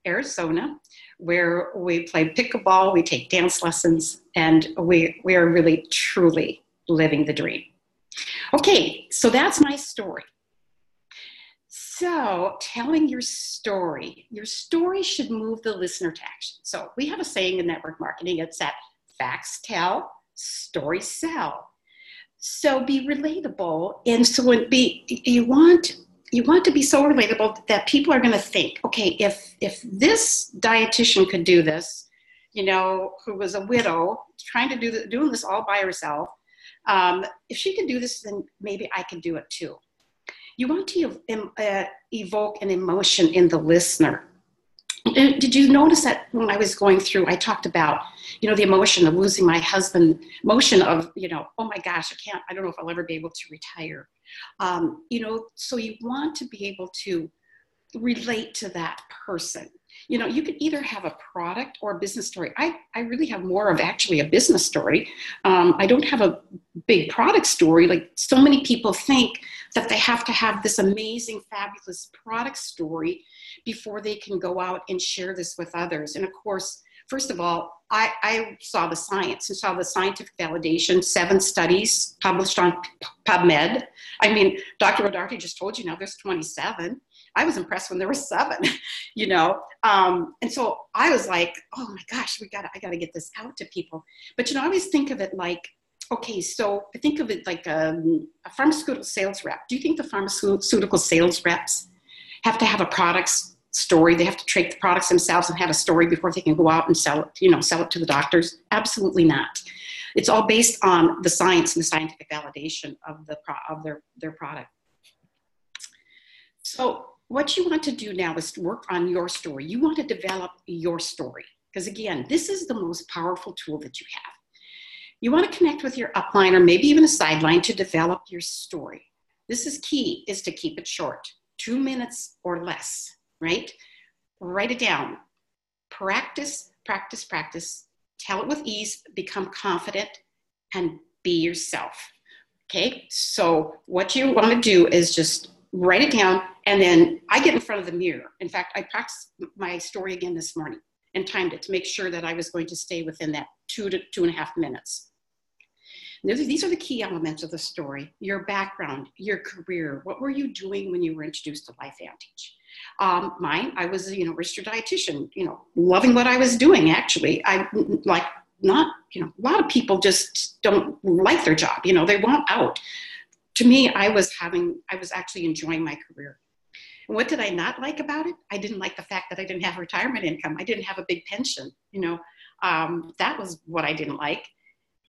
Arizona where we play pickleball, we take dance lessons, and we are really truly living the dream. Okay, so that's my story. So telling your story should move the listener to action. So we have a saying in network marketing, it's that facts tell, stories sell. So be relatable, and so it be, you want to be so relatable that people are going to think, okay, if this dietitian could do this, you know, who was a widow trying to do doing this all by herself, if she can do this, then maybe I can do it too. You want to evoke an emotion in the listener. Did you notice that when I was going through, I talked about, you know, the emotion of losing my husband, emotion of, you know, oh my gosh, I don't know if I'll ever be able to retire. You know, so you want to be able to relate to that person. You know, you could either have a product or a business story. I really have more of actually a business story. I don't have a big product story. Like so many people think that they have to have this amazing, fabulous product story before they can go out and share this with others. And of course, first of all, I saw the science and saw the scientific validation, 7 studies published on PubMed. I mean, Dr. Rodarte just told you now there's 27. I was impressed when there were 7, you know? And so I was like, oh my gosh, I gotta get this out to people. But you know, I always think of it like, okay, so I think of it like a pharmaceutical sales rep. Do you think the pharmaceutical sales reps have to have a product story? They have to take the products themselves and have a story before they can go out and sell it, you know, sell it to the doctors? Absolutely not. It's all based on the science and the scientific validation of their product. So what you want to do now is work on your story. You want to develop your story. Because again, this is the most powerful tool that you have. You want to connect with your upline or maybe even a sideline to develop your story. This is key, is to keep it short, 2 minutes or less, right? Write it down. Practice, practice, practice. Tell it with ease, become confident, and be yourself. Okay, so what you want to do is just write it down, and then I get in front of the mirror. In fact, I practiced my story again this morning and timed it to make sure that I was going to stay within that 2 to 2.5 minutes. These are the key elements of the story: your background, your career, what were you doing when you were introduced to LifeVantage? Mine, I was a registered dietitian, you know, loving what I was doing, actually. A lot of people just don't like their job, you know, they want out. To me, I was actually enjoying my career. And what did I not like about it? I didn't like the fact that I didn't have retirement income. I didn't have a big pension, you know. That was what I didn't like.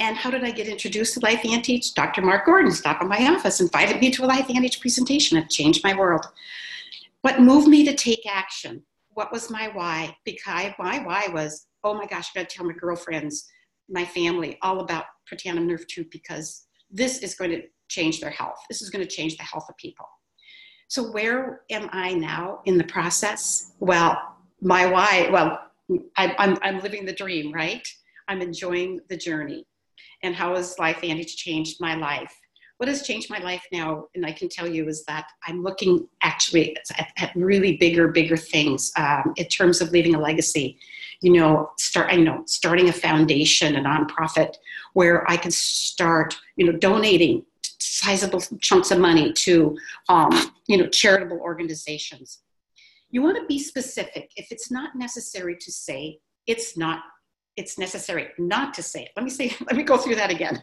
And how did I get introduced to LifeVantage? Dr. Mark Gordon stopped in my office, invited me to a LifeVantage presentation. It changed my world. What moved me to take action? What was my why? Because my why was, oh my gosh, I gotta tell my girlfriends, my family, all about Protandim NRF2, because this is going to change their health. This is going to change the health of people. So where am I now in the process? Well, my why, well, I'm living the dream, right? I'm enjoying the journey. And how has LifeVantage changed my life? What has changed my life now, and I can tell you, is that I'm looking actually at really bigger things in terms of leaving a legacy. You know, starting a foundation, a nonprofit, where I can start, donating sizable chunks of money to, charitable organizations. You want to be specific. If it's not necessary to say, it's necessary not to say it. Let me go through that again.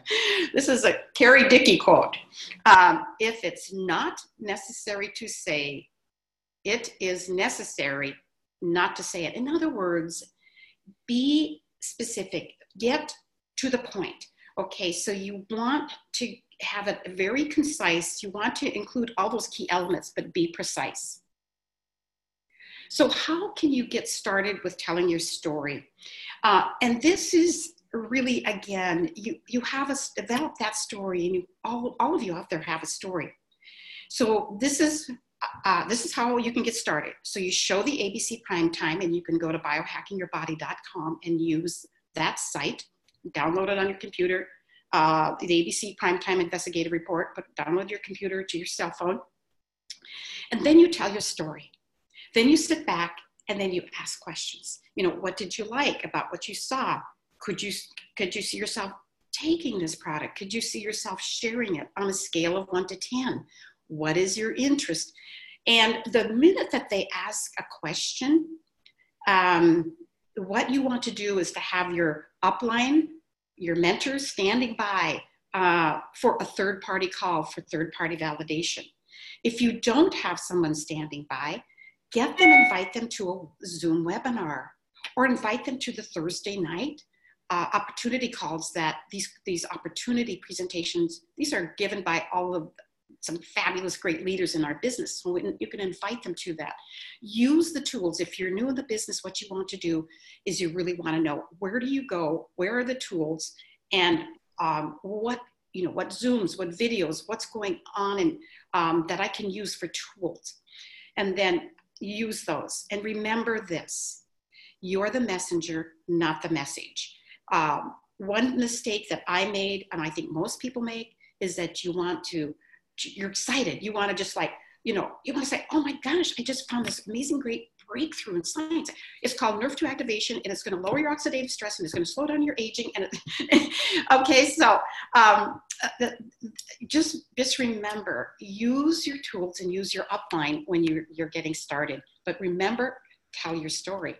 This is a Carrie Dickey quote. If it's not necessary to say, it is necessary not to say it. In other words, be specific, get to the point. Okay, so you want to have it very concise. You want to include all those key elements, but be precise. So how can you get started with telling your story? And this is really, again, you have developed that story, and all of you out there have a story. So this is This is how you can get started. So you show the ABC Primetime, and you can go to biohackingyourbody.com and use that site, download it on your computer, the ABC Primetime investigative report, but download your computer to your cell phone. And then you tell your story. Then you sit back and then you ask questions. You know, what did you like about what you saw? Could you see yourself taking this product? Could you see yourself sharing it on a scale of 1 to 10? What is your interest? And the minute that they ask a question, what you want to do is to have your upline, your mentors standing by for a third party call for third party validation. If you don't have someone standing by, get them, invite them to a Zoom webinar, or invite them to the Thursday night opportunity calls that these opportunity presentations, these are given by all of some fabulous, great leaders in our business. So you can invite them to that. Use the tools. If you're new in the business, what you want to do is you really want to know, where do you go? Where are the tools? And what Zooms, what videos, what's going on, and that I can use for tools. And then use those. And remember this, you're the messenger, not the message. One mistake that I made, and I think most people make, is that you're excited. You want to just like, you know, you want to say, oh my gosh, I just found this amazing, great breakthrough in science. It's called NRF2 activation, and it's going to lower your oxidative stress, and it's going to slow down your aging. And it, okay, so just remember, use your tools and use your upline when you're getting started. But remember, tell your story.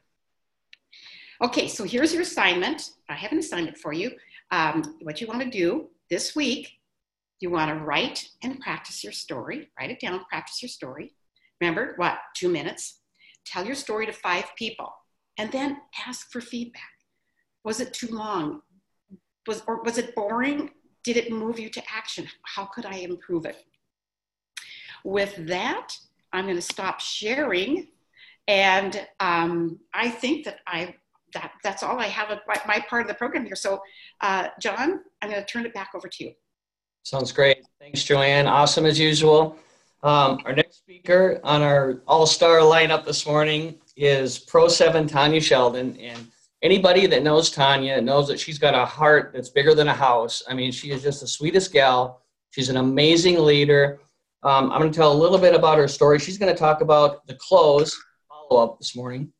Okay, so here's your assignment. I have an assignment for you. What you want to do this week, you want to write and practice your story. Write it down, practice your story. Remember, what, 2 minutes? Tell your story to 5 people, and then ask for feedback. Was it too long? Or was it boring? Did it move you to action? How could I improve it? With that, I'm going to stop sharing, and I think that that's all I have of my part of the program here. So, John, I'm going to turn it back over to you. Sounds great. Thanks, Joanne. Awesome as usual. Our next speaker on our all-star lineup this morning is Pro 7 Tanya Sheldon. And anybody that knows Tanya knows that she's got a heart that's bigger than a house. I mean, she is just the sweetest gal. She's an amazing leader. I'm going to tell a little bit about her story. She's going to talk about the close follow-up this morning.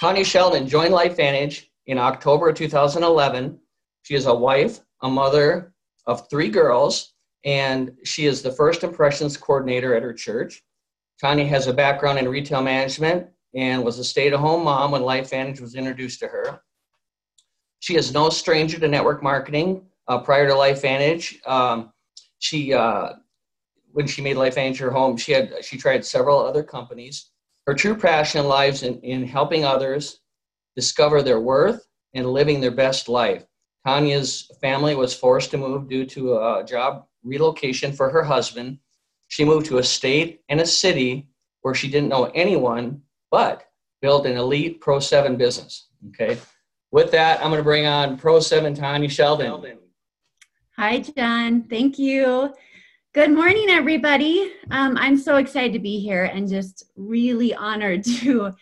Tanya Sheldon joined LifeVantage in October of 2011. She is a wife, a mother of 3 girls, and she is the first impressions coordinator at her church. Tanya has a background in retail management and was a stay-at-home mom when LifeVantage was introduced to her. She is no stranger to network marketing. Prior to LifeVantage, when she made LifeVantage her home, she tried several other companies. Her true passion lies in helping others discover their worth and living their best life. Tanya's family was forced to move due to a job relocation for her husband. She moved to a state and a city where she didn't know anyone, but built an elite Pro 7 business. Okay. With that, I'm going to bring on Pro 7 Tanya Sheldon. Hi, John. Thank you. Good morning, everybody. I'm so excited to be here and just really honored to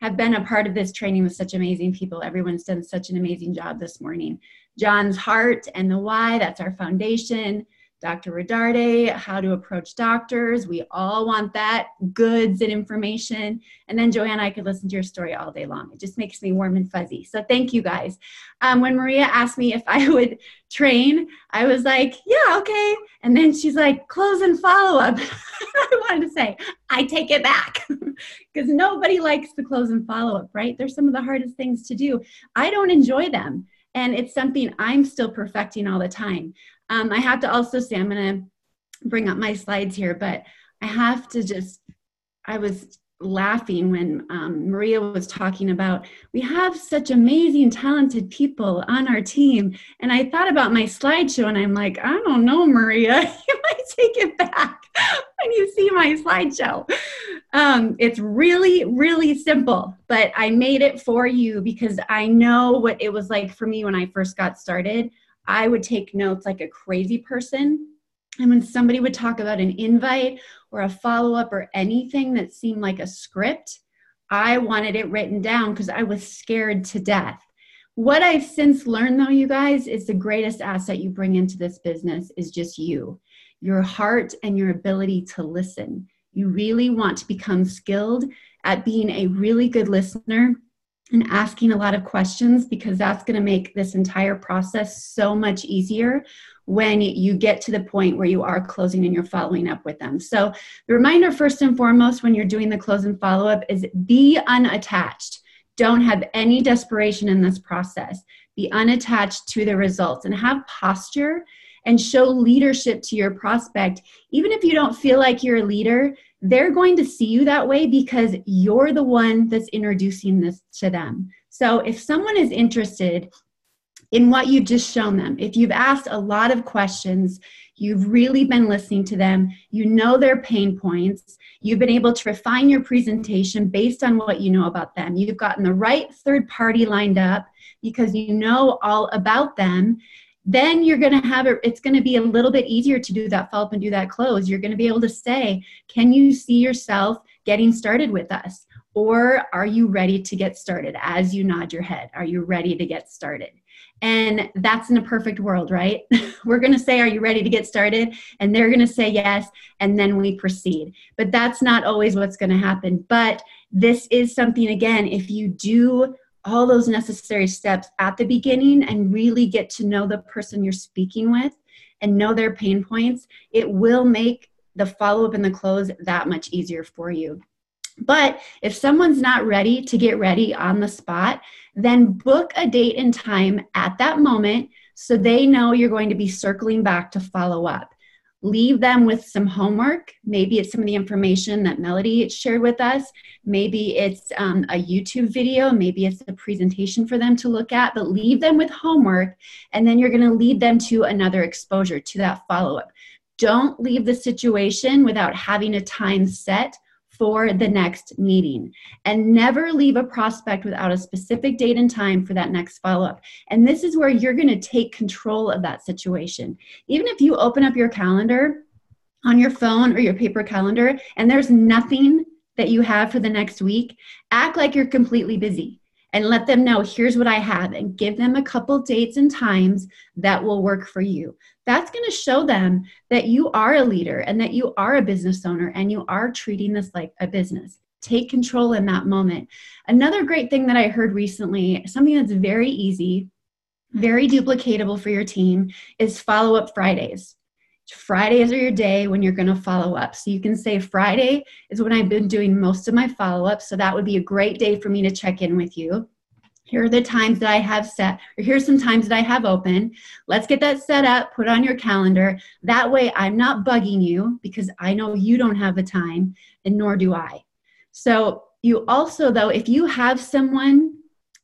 have been a part of this training with such amazing people. Everyone's done such an amazing job this morning. John's heart and the why, that's our foundation. Dr. Rodarte, how to approach doctors. We all want that, goods and information. And then Joanne, I could listen to your story all day long. It just makes me warm and fuzzy. So thank you guys. When Maria asked me if I would train, I was like, yeah, okay. And then she's like, close and follow up. I wanted to say, I take it back, because nobody likes the close and follow up, right? They're some of the hardest things to do. I don't enjoy them. And it's something I'm still perfecting all the time. I have to also say, I'm going to bring up my slides here, but I have to just, I was laughing when Maria was talking about, we have such amazing, talented people on our team. And I thought about my slideshow and I'm like, I don't know, Maria, you might take it back when you see my slideshow. It's really, really simple, but I made it for you because I know what it was like for me when I first got started. I would take notes like a crazy person. And when somebody would talk about an invite or a follow-up or anything that seemed like a script, I wanted it written down because I was scared to death. What I've since learned, though, you guys, is the greatest asset you bring into this business is just you, your heart, and your ability to listen. You really want to become skilled at being a really good listener and asking a lot of questions, because that's going to make this entire process so much easier when you get to the point where you are closing and you're following up with them. So the reminder, first and foremost, when you're doing the close and follow-up is be unattached. Don't have any desperation in this process. Be unattached to the results and have posture and show leadership to your prospect. Even if you don't feel like you're a leader, they're going to see you that way because you're the one that's introducing this to them. So if someone is interested in what you've just shown them, if you've asked a lot of questions, you've really been listening to them, you know their pain points, you've been able to refine your presentation based on what you know about them, you've gotten the right third party lined up because you know all about them, then you're going to have it. It's going to be a little bit easier to do that follow up and do that close. You're going to be able to say, can you see yourself getting started with us? Or are you ready to get started? As you nod your head, are you ready to get started? And that's in a perfect world, right? We're going to say, are you ready to get started? And they're going to say yes. And then we proceed. But that's not always what's going to happen. But this is something, again, if you do all those necessary steps at the beginning and really get to know the person you're speaking with and know their pain points, it will make the follow-up and the close that much easier for you. But if someone's not ready to get ready on the spot, then book a date and time at that moment so they know you're going to be circling back to follow up. Leave them with some homework. Maybe it's some of the information that Melody shared with us. Maybe it's a YouTube video. Maybe it's a presentation for them to look at, but leave them with homework. And then you're going to lead them to another exposure, to that follow-up. Don't leave the situation without having a time set for the next meeting, and never leave a prospect without a specific date and time for that next follow-up. And this is where you're going to take control of that situation. Even if you open up your calendar on your phone or your paper calendar and there's nothing that you have for the next week, act like you're completely busy and let them know, here's what I have, and give them a couple dates and times that will work for you. That's going to show them that you are a leader and that you are a business owner and you are treating this like a business. Take control in that moment. Another great thing that I heard recently, something that's very easy, very duplicatable for your team, is follow-up Fridays. Fridays are your day when you're going to follow up. So you can say Friday is when I've been doing most of my follow-up. So that would be a great day for me to check in with you. Here are the times that I have set, or here's some times that I have open. Let's get that set up, put on your calendar. That way I'm not bugging you because I know you don't have the time and nor do I. So you also, though, if you have someone,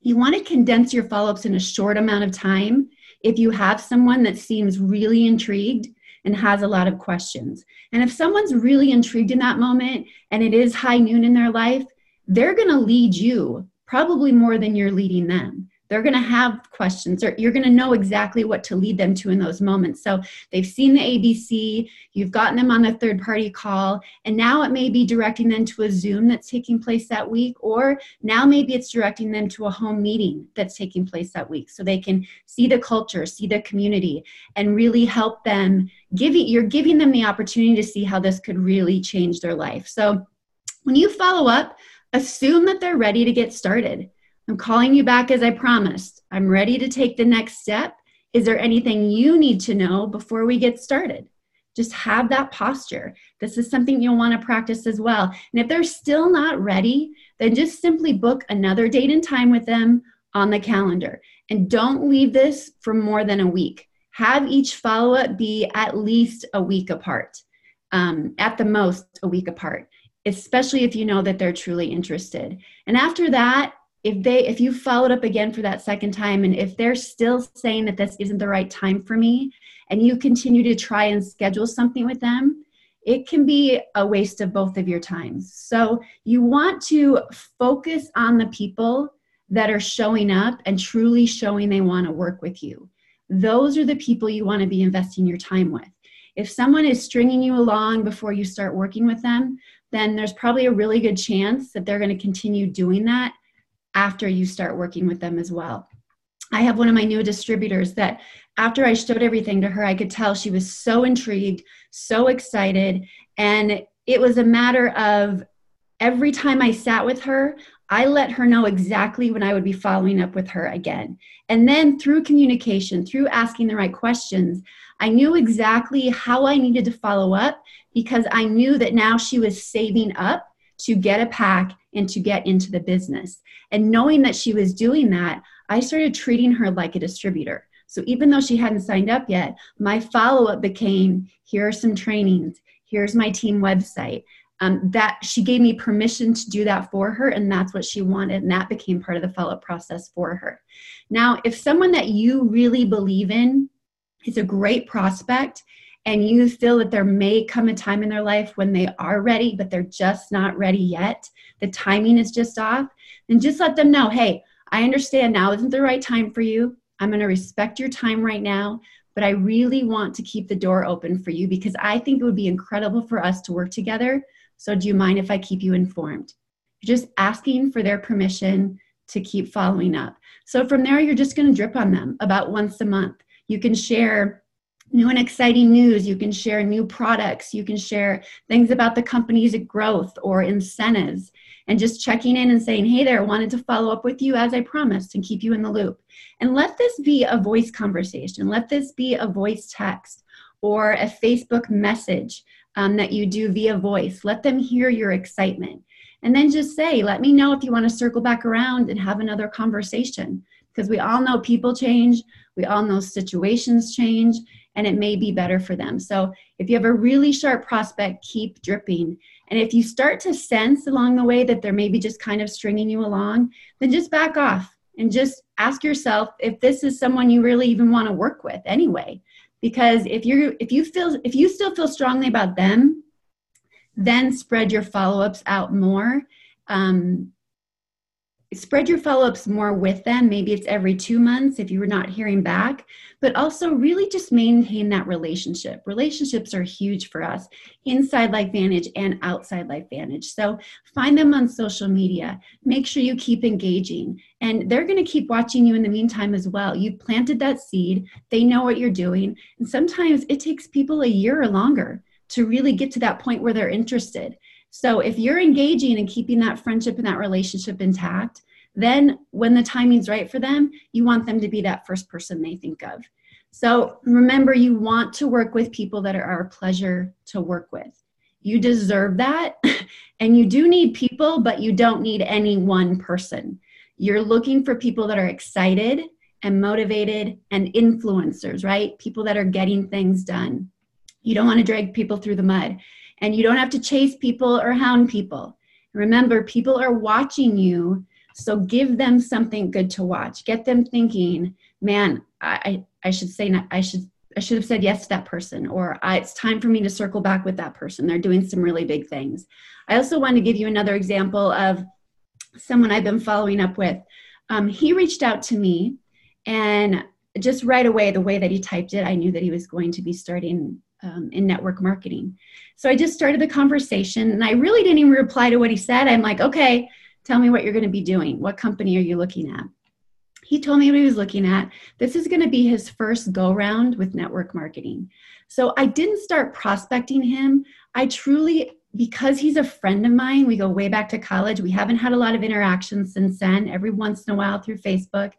you want to condense your follow-ups in a short amount of time. If you have someone that seems really intrigued and has a lot of questions. And if someone's really intrigued in that moment and it is high noon in their life, they're going to lead you probably more than you're leading them. They're going to have questions, or you're going to know exactly what to lead them to in those moments. So they've seen the ABC, you've gotten them on a third party call, and now it may be directing them to a Zoom that's taking place that week, or now maybe it's directing them to a home meeting that's taking place that week. So they can see the culture, see the community, and really help them. You're giving them the opportunity to see how this could really change their life. So when you follow up, assume that they're ready to get started. I'm calling you back as I promised. I'm ready to take the next step. Is there anything you need to know before we get started? Just have that posture. This is something you'll want to practice as well. And if they're still not ready, then just simply book another date and time with them on the calendar. And don't leave this for more than a week. Have each follow-up be at least a week apart, at the most a week apart, especially if you know that they're truly interested. And after that, if you followed up again for that second time, and if they're still saying that this isn't the right time for me, and you continue to try and schedule something with them, it can be a waste of both of your times. So you want to focus on the people that are showing up and truly showing they want to work with you. Those are the people you want to be investing your time with. If someone is stringing you along before you start working with them, then there's probably a really good chance that they're going to continue doing that after you start working with them as well. I have one of my new distributors that after I showed everything to her, I could tell she was so intrigued, so excited. And it was a matter of every time I sat with her, I let her know exactly when I would be following up with her again. And then through communication, through asking the right questions, I knew exactly how I needed to follow up because I knew that now she was saving up to get a pack and to get into the business. And knowing that she was doing that, I started treating her like a distributor. So even though she hadn't signed up yet, my follow-up became, here are some trainings, here's my team website. That she gave me permission to do that for her, and that's what she wanted, and that became part of the follow-up process for her. Now, if someone that you really believe in is a great prospect, and you feel that there may come a time in their life when they are ready, but they're just not ready yet, the timing is just off, then just let them know, hey, I understand now isn't the right time for you. I'm going to respect your time right now, but I really want to keep the door open for you because I think it would be incredible for us to work together. So do you mind if I keep you informed? You're just asking for their permission to keep following up. So from there, you're just going to drip on them about once a month. You can share new and exciting news. You can share new products. You can share things about the company's growth or incentives. And just checking in and saying, hey there, wanted to follow up with you as I promised and keep you in the loop. And let this be a voice conversation. Let this be a voice text or a Facebook message that you do via voice. Let them hear your excitement. And then just say, let me know if you want to circle back around and have another conversation. Because we all know people change. We all know situations change. And it may be better for them. So if you have a really sharp prospect, keep dripping. And if you start to sense along the way that they're maybe just kind of stringing you along, then just back off and just ask yourself if this is someone you really even want to work with anyway. Because if you still feel strongly about them, then spread your follow-ups out more. Spread your follow-ups more with them. Maybe it's every 2 months if you were not hearing back, but also really just maintain that relationship. Relationships are huge for us inside LifeVantage and outside LifeVantage. So find them on social media. Make sure you keep engaging, and they're going to keep watching you in the meantime as well. You've planted that seed. They know what you're doing, and sometimes it takes people a year or longer to really get to that point where they're interested. So if you're engaging and keeping that friendship and that relationship intact, then when the timing's right for them, you want them to be that first person they think of. So remember, you want to work with people that are our pleasure to work with. You deserve that. And you do need people, but you don't need any one person. You're looking for people that are excited and motivated and influencers, right? People that are getting things done. You don't want to drag people through the mud. And you don't have to chase people or hound people. Remember, people are watching you, so give them something good to watch. Get them thinking, man, I should have said yes to that person, or it's time for me to circle back with that person. They're doing some really big things. I also want to give you another example of someone I've been following up with. He reached out to me, and just right away, the way that he typed it, I knew that he was going to be starting in network marketing. So I just started the conversation, and I really didn't even reply to what he said. I'm like, okay, tell me what you're going to be doing. What company are you looking at? He told me what he was looking at. This is going to be his first go round with network marketing. So I didn't start prospecting him. I truly, because he's a friend of mine, we go way back to college. We haven't had a lot of interactions since then, every once in a while through Facebook.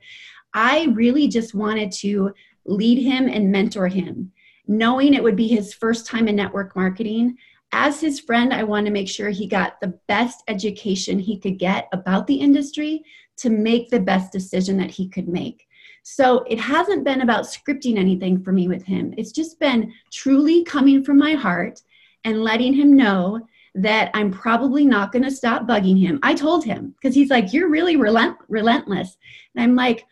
I really just wanted to lead him and mentor him. Knowing it would be his first time in network marketing, as his friend, I wanted to make sure he got the best education he could get about the industry to make the best decision that he could make. So it hasn't been about scripting anything for me with him. It's just been truly coming from my heart and letting him know that I'm probably not going to stop bugging him. I told him, because he's like, you're really relentless. And I'm like,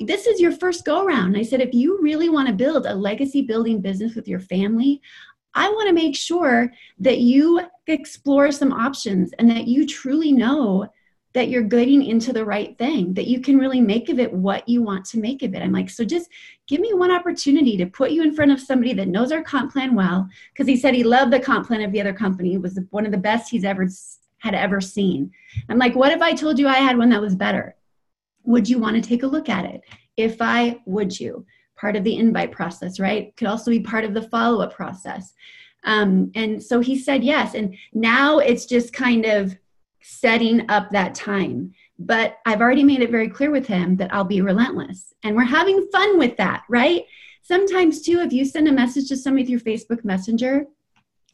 this is your first go around. I said, if you really want to build a legacy building business with your family, I want to make sure that you explore some options and that you truly know that you're getting into the right thing, that you can really make of it what you want to make of it. I'm like, so just give me one opportunity to put you in front of somebody that knows our comp plan well, because he said he loved the comp plan of the other company. It was one of the best he's ever seen. I'm like, what if I told you I had one that was better? Would you want to take a look at it? If I, would you? Part of the invite process, right? Could also be part of the follow-up process. And so he said yes. And now it's just kind of setting up that time. But I've already made it very clear with him that I'll be relentless. And we're having fun with that, right? Sometimes too, if you send a message to somebody through Facebook Messenger,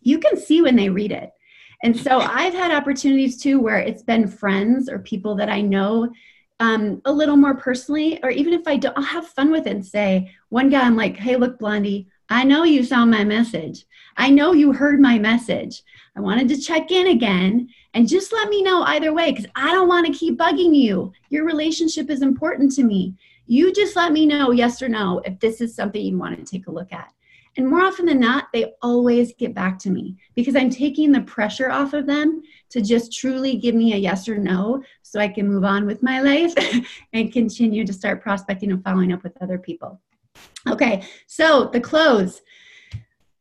you can see when they read it. And so I've had opportunities too where it's been friends or people that I know a little more personally, or even if I don't, I'll have fun with it and say, one guy, I'm like, hey, look, Blondie, I know you saw my message. I know you heard my message. I wanted to check in again and just let me know either way, because I don't want to keep bugging you. Your relationship is important to me. You just let me know yes or no if this is something you want to take a look at. And more often than not, they always get back to me because I'm taking the pressure off of them to just truly give me a yes or no so I can move on with my life and continue to start prospecting and following up with other people. Okay, so the close.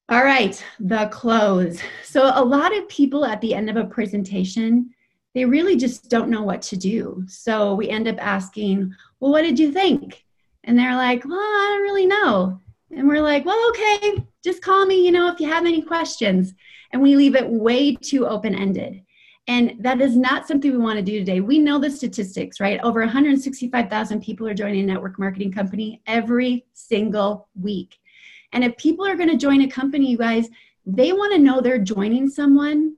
All right, the close. So a lot of people at the end of a presentation, they really just don't know what to do. So we end up asking, well, what did you think? And they're like, well, I don't really know. And we're like, well, okay, just call me, you know, if you have any questions. And we leave it way too open-ended. And that is not something we want to do today. We know the statistics, right? Over 165,000 people are joining a network marketing company every single week. And if people are going to join a company, you guys, they want to know they're joining someone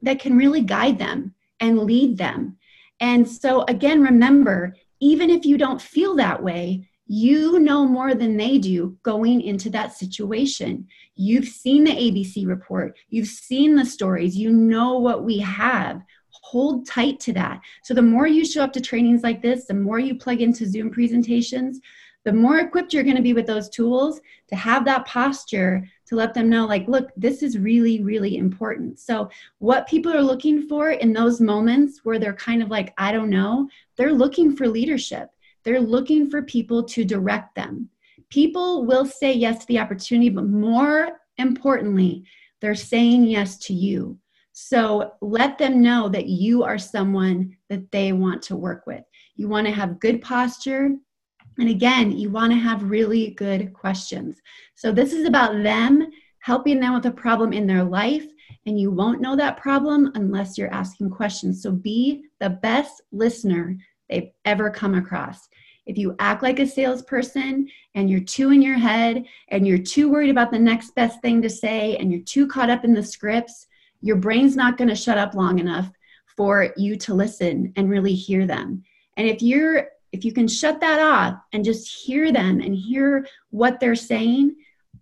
that can really guide them and lead them. And so again, remember, even if you don't feel that way, you know more than they do going into that situation. You've seen the ABC report. You've seen the stories. You know what we have. Hold tight to that. So the more you show up to trainings like this, the more you plug into Zoom presentations, the more equipped you're going to be with those tools to have that posture to let them know, like, look, this is really, really important. So what people are looking for in those moments where they're kind of like, I don't know, they're looking for leadership. They're looking for people to direct them. People will say yes to the opportunity, but more importantly, they're saying yes to you. So let them know that you are someone that they want to work with. You want to have good posture. And again, you want to have really good questions. So this is about them, helping them with a problem in their life. And you won't know that problem unless you're asking questions. So be the best listener they've ever come across. If you act like a salesperson and you're too in your head and you're too worried about the next best thing to say and you're too caught up in the scripts, your brain's not going to shut up long enough for you to listen and really hear them. And if you can shut that off and just hear them and hear what they're saying,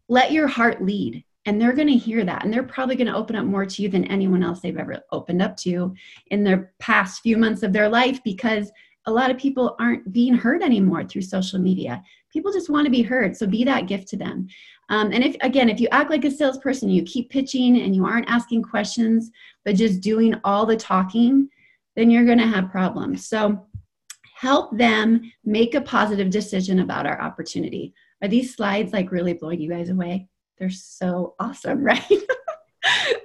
let your heart lead. And they're going to hear that. And they're probably going to open up more to you than anyone else they've ever opened up to in their past few months of their life, because a lot of people aren't being heard anymore through social media. People just want to be heard. So be that gift to them. And if you act like a salesperson, you keep pitching and you aren't asking questions, but just doing all the talking, then you're going to have problems. So help them make a positive decision about our opportunity. Are these slides like really blowing you guys away? They're so awesome, right?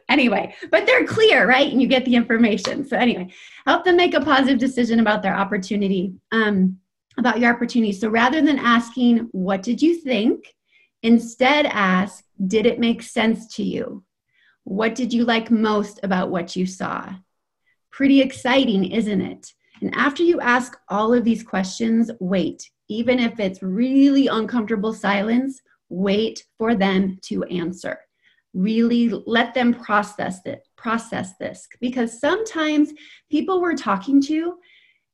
Anyway, but they're clear, right? And you get the information. So anyway, help them make a positive decision about their opportunity, about your opportunity. So rather than asking, what did you think? Instead ask, did it make sense to you? What did you like most about what you saw? Pretty exciting, isn't it? And after you ask all of these questions, wait. Even if it's really uncomfortable silence, wait for them to answer. Really let them process this. Because sometimes people we're talking to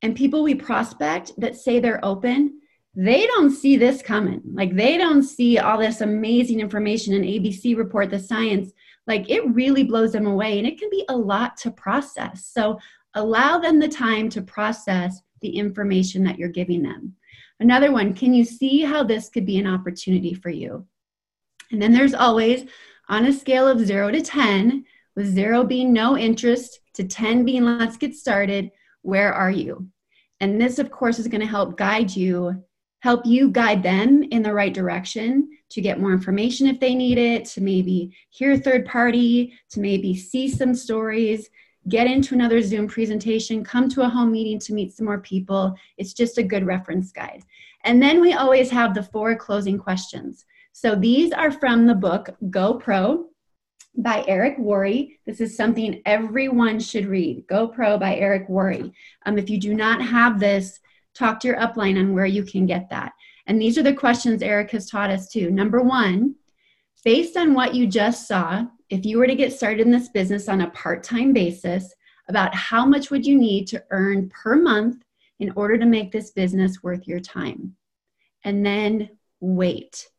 and people we prospect that say they're open, they don't see this coming. Like, they don't see all this amazing information in ABC report, the science. Like, it really blows them away, and it can be a lot to process. So allow them the time to process the information that you're giving them. Another one, can you see how this could be an opportunity for you? And then there's always, on a scale of 0 to 10, with 0 being no interest to 10 being let's get started, where are you? And this, of course, is going to help guide you, help you guide them in the right direction to get more information if they need it, to maybe hear third party, to maybe see some stories, get into another Zoom presentation, come to a home meeting to meet some more people. It's just a good reference guide. And then we always have the four closing questions. So these are from the book GoPro by Eric Worre. This is something everyone should read, GoPro by Eric Worre. If you do not have this, talk to your upline on where you can get that. And these are the questions Eric has taught us too. Number one, based on what you just saw, if you were to get started in this business on a part-time basis, about how much would you need to earn per month in order to make this business worth your time? And then wait.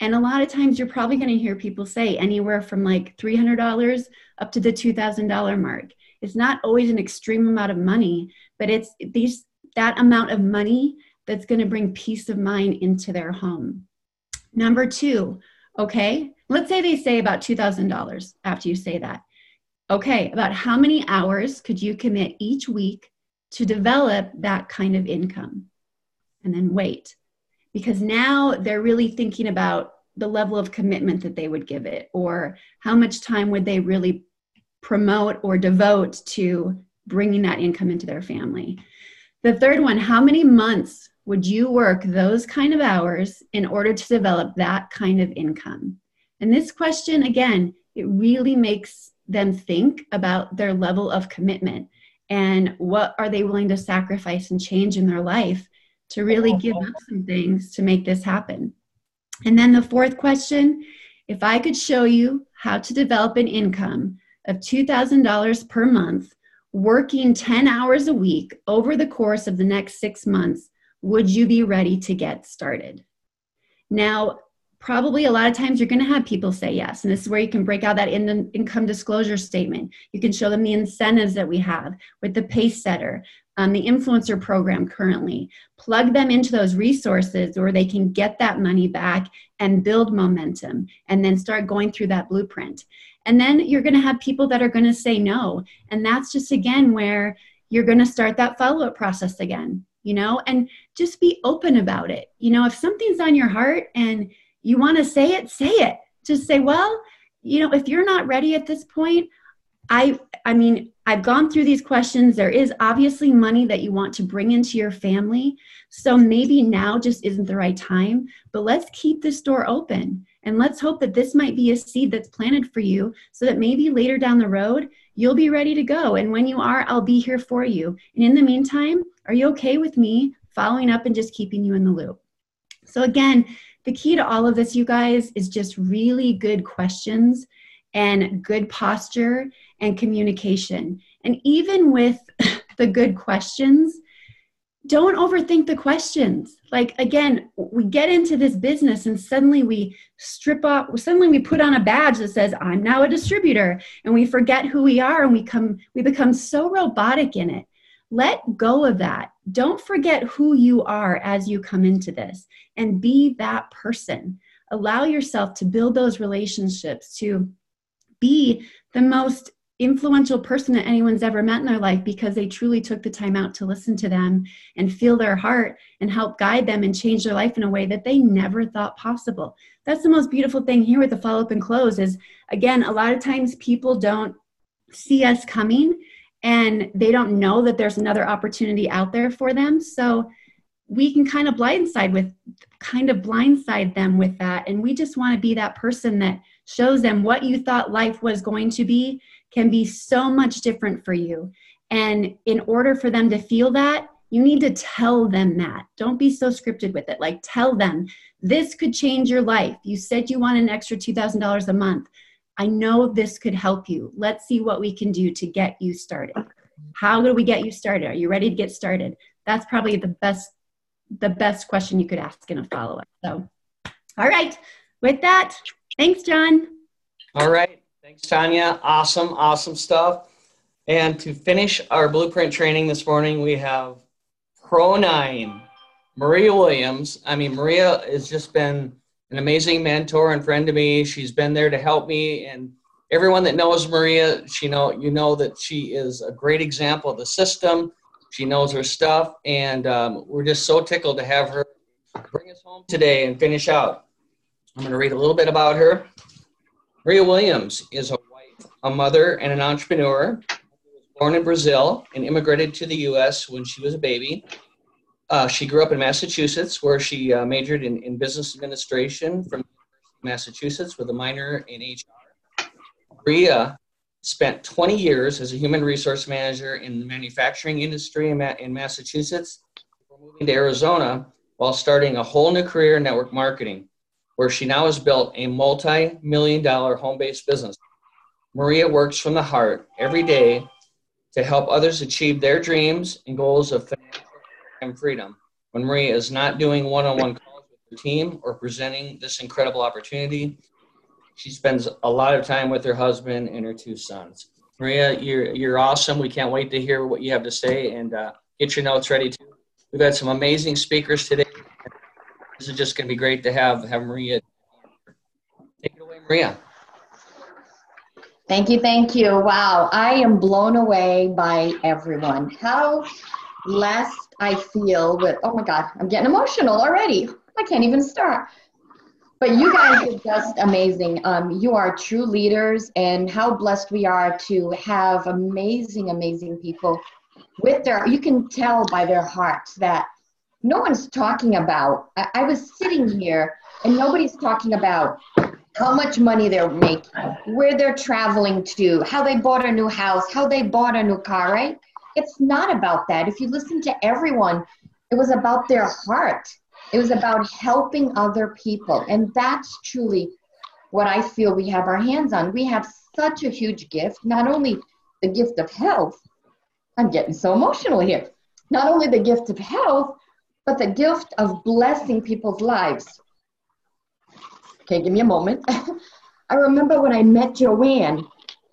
And a lot of times you're probably going to hear people say anywhere from like $300 up to the $2,000 mark. It's not always an extreme amount of money, but it's these, that amount of money that's going to bring peace of mind into their home. Number two, okay, let's say they say about $2,000 after you say that. Okay, about how many hours could you commit each week to develop that kind of income? And then wait, because now they're really thinking about the level of commitment that they would give it, or how much time would they really promote or devote to bringing that income into their family. The third one, how many months would you work those kind of hours in order to develop that kind of income? And this question, again, it really makes them think about their level of commitment and what are they willing to sacrifice and change in their life to really give up some things to make this happen. And then the fourth question, if I could show you how to develop an income of $2,000 per month, working 10 hours a week over the course of the next 6 months, would you be ready to get started? Now, probably a lot of times you're going to have people say yes. And this is where you can break out that income disclosure statement. You can show them the incentives that we have with the pace setter, the influencer program currently. Plug them into those resources where they can get that money back and build momentum and then start going through that blueprint. And then you're going to have people that are going to say no. And that's just, again, where you're going to start that follow-up process again. You know, and just be open about it. You know, if something's on your heart and you want to say it, say it. Just say, well, you know, if you're not ready at this point, I mean, I've gone through these questions. There is obviously money that you want to bring into your family. So maybe now just isn't the right time, but let's keep this door open. And let's hope that this might be a seed that's planted for you so that maybe later down the road, you'll be ready to go. And when you are, I'll be here for you. And in the meantime, are you okay with me following up and just keeping you in the loop? So again, the key to all of this, you guys, is just really good questions and good posture and communication. And even with the good questions, don't overthink the questions. Like, again, we get into this business and suddenly we strip off, suddenly we put on a badge that says, I'm now a distributor, and we forget who we are and we become so robotic in it. Let go of that. Don't forget who you are as you come into this and be that person. Allow yourself to build those relationships, to be the most influential person that anyone's ever met in their life because they truly took the time out to listen to them and feel their heart and help guide them and change their life in a way that they never thought possible. That's the most beautiful thing here with the follow up and close is, again, a lot of times people don't see us coming and they don't know that there's another opportunity out there for them. So we can kind of blindside them with that. And we just want to be that person that shows them what you thought life was going to be can be so much different for you. And in order for them to feel that, you need to tell them that. Don't be so scripted with it. Like, tell them, this could change your life. You said you want an extra $2,000 a month. I know this could help you. Let's see what we can do to get you started. How do we get you started? Are you ready to get started? That's probably the best question you could ask in a follow-up. So, all right. With that, thanks, John. All right. Thanks, Tanya. Awesome, awesome stuff. And to finish our blueprint training this morning, we have Pro 9, Maria Williams. I mean, Maria has just been an amazing mentor and friend to me. She's been there to help me. And everyone that knows Maria, you know that she is a great example of the system. She knows her stuff, and we're just so tickled to have her bring us home today and finish out. I'm going to read a little bit about her. Maria Williams is a wife, a mother, and an entrepreneur. She was born in Brazil and immigrated to the U.S. when she was a baby. She grew up in Massachusetts, where she majored in business administration from Massachusetts with a minor in HR. Maria spent 20 years as a human resource manager in the manufacturing industry in Massachusetts before moving to Arizona while starting a whole new career in network marketing, where she now has built a multi-million-dollar home-based business. Maria works from the heart every day to help others achieve their dreams and goals of financial and freedom. When Maria is not doing one-on-one calls with her team or presenting this incredible opportunity, she spends a lot of time with her husband and her two sons. Maria, you're awesome. We can't wait to hear what you have to say, and get your notes ready too. We've got some amazing speakers today. This is just going to be great to have Maria. Take it away, Maria. Thank you. Wow, I am blown away by everyone. How blessed I feel with, oh my God, I'm getting emotional already. I can't even start. But you guys are just amazing. You are true leaders, and how blessed we are to have amazing, amazing people with their, you can tell by their hearts that no one's talking about. I was sitting here and nobody's talking about how much money they're making, where they're traveling to, how they bought a new house, how they bought a new car, right? It's not about that. If you listen to everyone, it was about their heart. It was about helping other people. And that's truly what I feel we have our hands on. We have such a huge gift, not only the gift of health, I'm getting so emotional here, not only the gift of health, but the gift of blessing people's lives. Okay, give me a moment. I remember when I met Joanne,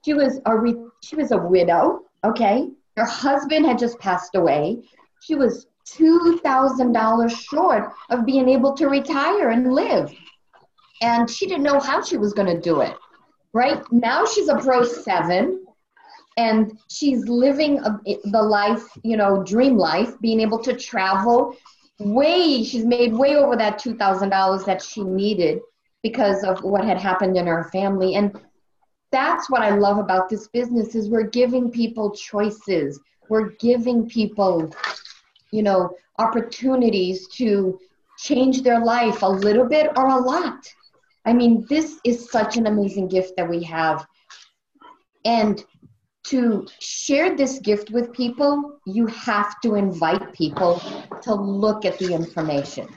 she was a widow, okay? Her husband had just passed away. She was $2,000 short of being able to retire and live. And she didn't know how she was going to do it, right? Now she's a Pro 7, and she's living the life, you know, dream life, being able to travel way. She's made way over that $2,000 that she needed because of what had happened in her family. And that's what I love about this business is we're giving people choices. We're giving people, you know, opportunities to change their life a little bit or a lot. I mean, this is such an amazing gift that we have. And to share this gift with people, you have to invite people to look at the information.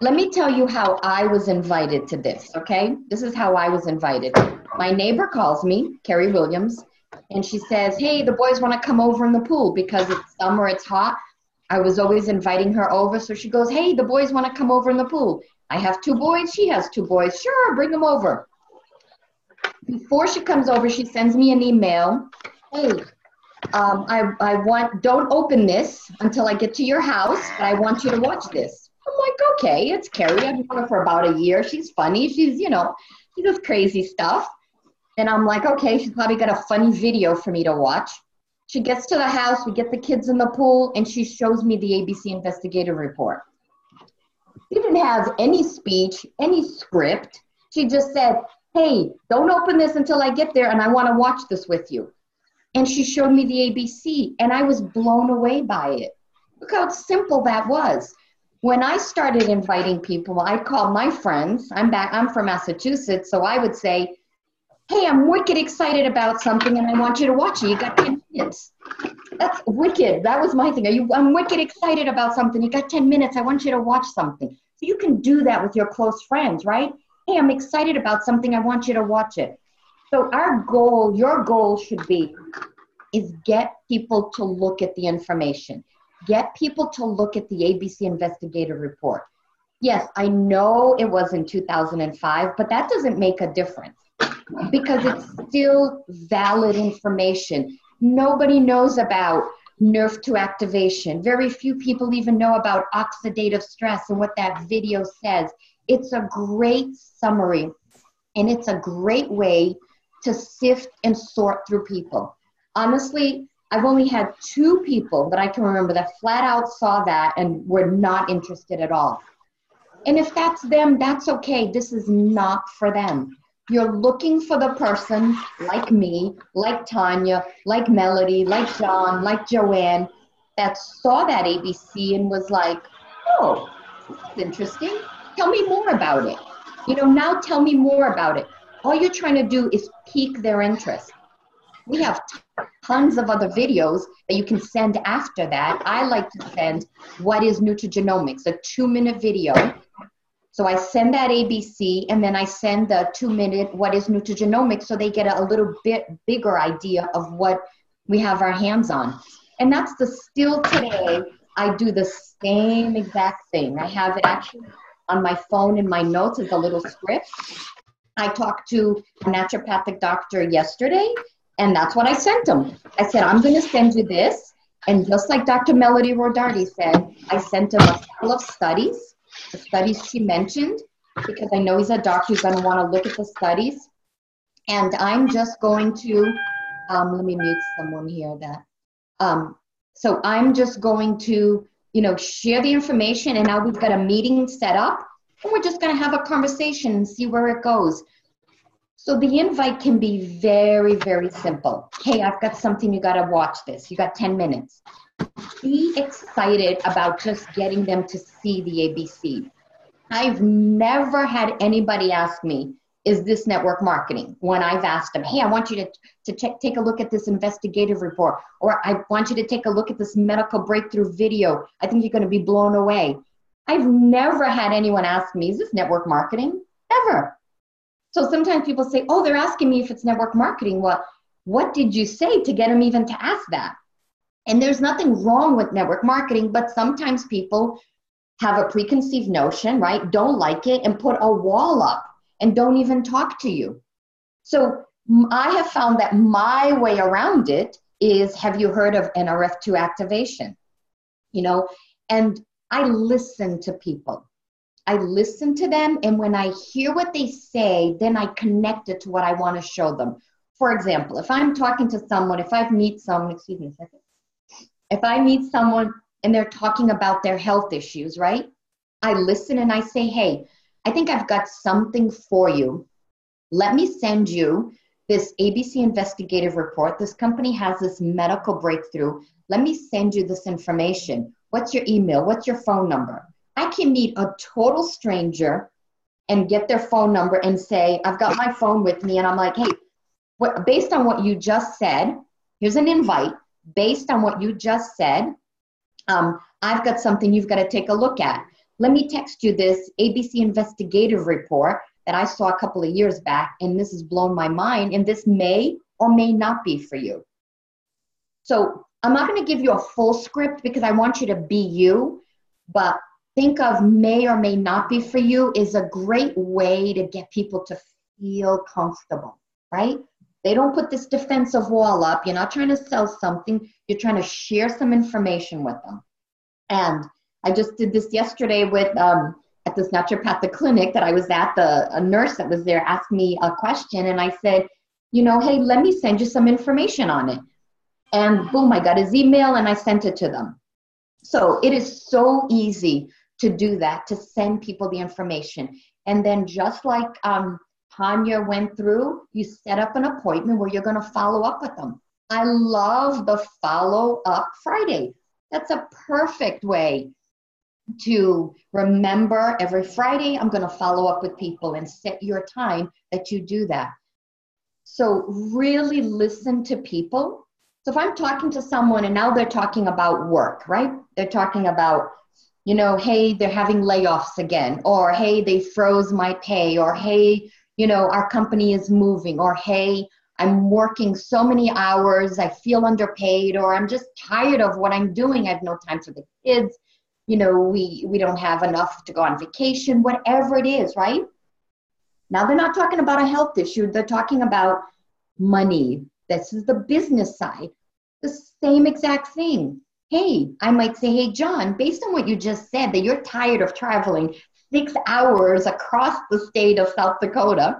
Let me tell you how I was invited to this, okay? This is how I was invited. My neighbor calls me, Carrie Williams, and she says, hey, the boys want to come over in the pool because it's summer, it's hot. I was always inviting her over. So she goes, hey, the boys want to come over in the pool. I have two boys. She has two boys. Sure, bring them over. Before she comes over, she sends me an email. Hey, don't open this until I get to your house, but I want you to watch this. I'm like, okay, it's Carrie. I've known her for about a year. She's funny. She does crazy stuff. And I'm like, okay, she's probably got a funny video for me to watch. She gets to the house, we get the kids in the pool, and she shows me the ABC investigative report. She didn't have any speech, any script. She just said, hey, don't open this until I get there, and I want to watch this with you. And she showed me the ABC, and I was blown away by it. Look how simple that was. When I started inviting people, I called my friends. I'm from Massachusetts, so I would say, hey, I'm wicked excited about something, and I want you to watch it. You got 10 minutes. That's wicked. That was my thing. I'm wicked excited about something. You got 10 minutes. I want you to watch something. So you can do that with your close friends, right? Hey, I'm excited about something. I want you to watch it. So our goal, your goal should be, is get people to look at the information. Get people to look at the ABC investigative report. Yes, I know it was in 2005, but that doesn't make a difference, because it's still valid information. Nobody knows about NRF2 activation. Very few people even know about oxidative stress and what that video says. It's a great summary, and it's a great way to sift and sort through people. Honestly, I've only had two people that I can remember that flat out saw that and were not interested at all. And if that's them, that's okay. This is not for them. You're looking for the person like me, like Tanya, like Melody, like John, like Joanne, that saw that ABC and was like, oh, that's interesting. Tell me more about it. You know, now tell me more about it. All you're trying to do is pique their interest. We have tons of other videos that you can send after that. I like to send What is Nutrigenomics, a 2-minute video. So I send that ABC, and then I send the 2-minute What is Nutrigenomics, so they get a little bit bigger idea of what we have our hands on. And that's the still today, I do the same exact thing. I have it actually on my phone in my notes as a little script. I talked to a naturopathic doctor yesterday, and that's what I sent him. I said, I'm going to send you this. And just like Dr. Melody Rodarte said, I sent him a couple of studies, the studies she mentioned, because I know he's a doctor, he's going to want to look at the studies. And I'm just going to, let me mute someone here that, so I'm just going to, you know, share the information, and now we've got a meeting set up, and we're just going to have a conversation and see where it goes. So the invite can be very, very simple. Hey, I've got something, you got to watch this. You got 10 minutes. Be excited about just getting them to see the ABC. I've never had anybody ask me, is this network marketing? When I've asked them, hey, I want you to take a look at this investigative report, or I want you to take a look at this medical breakthrough video. I think you're going to be blown away. I've never had anyone ask me, is this network marketing? Never. So sometimes people say, oh, they're asking me if it's network marketing. Well, what did you say to get them even to ask that? And there's nothing wrong with network marketing, but sometimes people have a preconceived notion, right? Don't like it and put a wall up and don't even talk to you. So I have found that my way around it is, have you heard of NRF2 activation? You know, and I listen to people. I listen to them, and when I hear what they say, then I connect it to what I want to show them. For example, if I'm talking to someone, if I meet someone and they're talking about their health issues, right? I listen and I say, hey, I think I've got something for you. Let me send you this ABC investigative report. This company has this medical breakthrough. Let me send you this information. What's your email? What's your phone number? I can meet a total stranger and get their phone number and say, I've got my phone with me. And I'm like, hey, based on what you just said, here's an invite. Based on what you just said, I've got something you've got to take a look at. Let me text you this ABC investigative report that I saw a couple of years back, and this has blown my mind, and this may or may not be for you. So I'm not going to give you a full script because I want you to be you, but think of may or may not be for you is a great way to get people to feel comfortable, right? They don't put this defensive wall up. You're not trying to sell something. You're trying to share some information with them. And I just did this yesterday with at this naturopathic clinic that I was at. A nurse that was there asked me a question, and I said, you know, hey, let me send you some information on it. And boom, I got his email, and I sent it to them. So it is so easy to do that, to send people the information. And then just like Tanya went through, you set up an appointment where you're going to follow up with them. I love the follow-up Friday. That's a perfect way to remember every Friday, I'm going to follow up with people, and set your time that you do that. So really listen to people. So if I'm talking to someone and now they're talking about work, right? They're talking about, you know, hey, they're having layoffs again, or hey, they froze my pay, or hey, you know, our company is moving, or hey, I'm working so many hours, I feel underpaid, or I'm just tired of what I'm doing. I have no time for the kids. You know, we don't have enough to go on vacation, whatever it is, right? Now they're not talking about a health issue. They're talking about money. This is the business side. The same exact thing. Hey, I might say, hey, John, based on what you just said, that you're tired of traveling 6 hours across the state of South Dakota,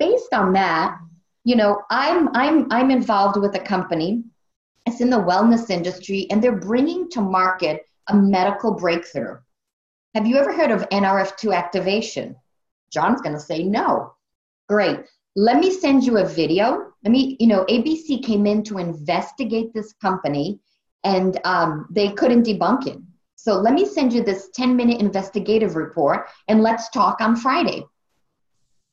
based on that, you know, I'm involved with a company It's in the wellness industry, and they're bringing to market a medical breakthrough. Have you ever heard of NRF2 activation? John's going to say no. Great. Let me send you a video. ABC came in to investigate this company, and they couldn't debunk it. So let me send you this 10-minute investigative report, and let's talk on Friday.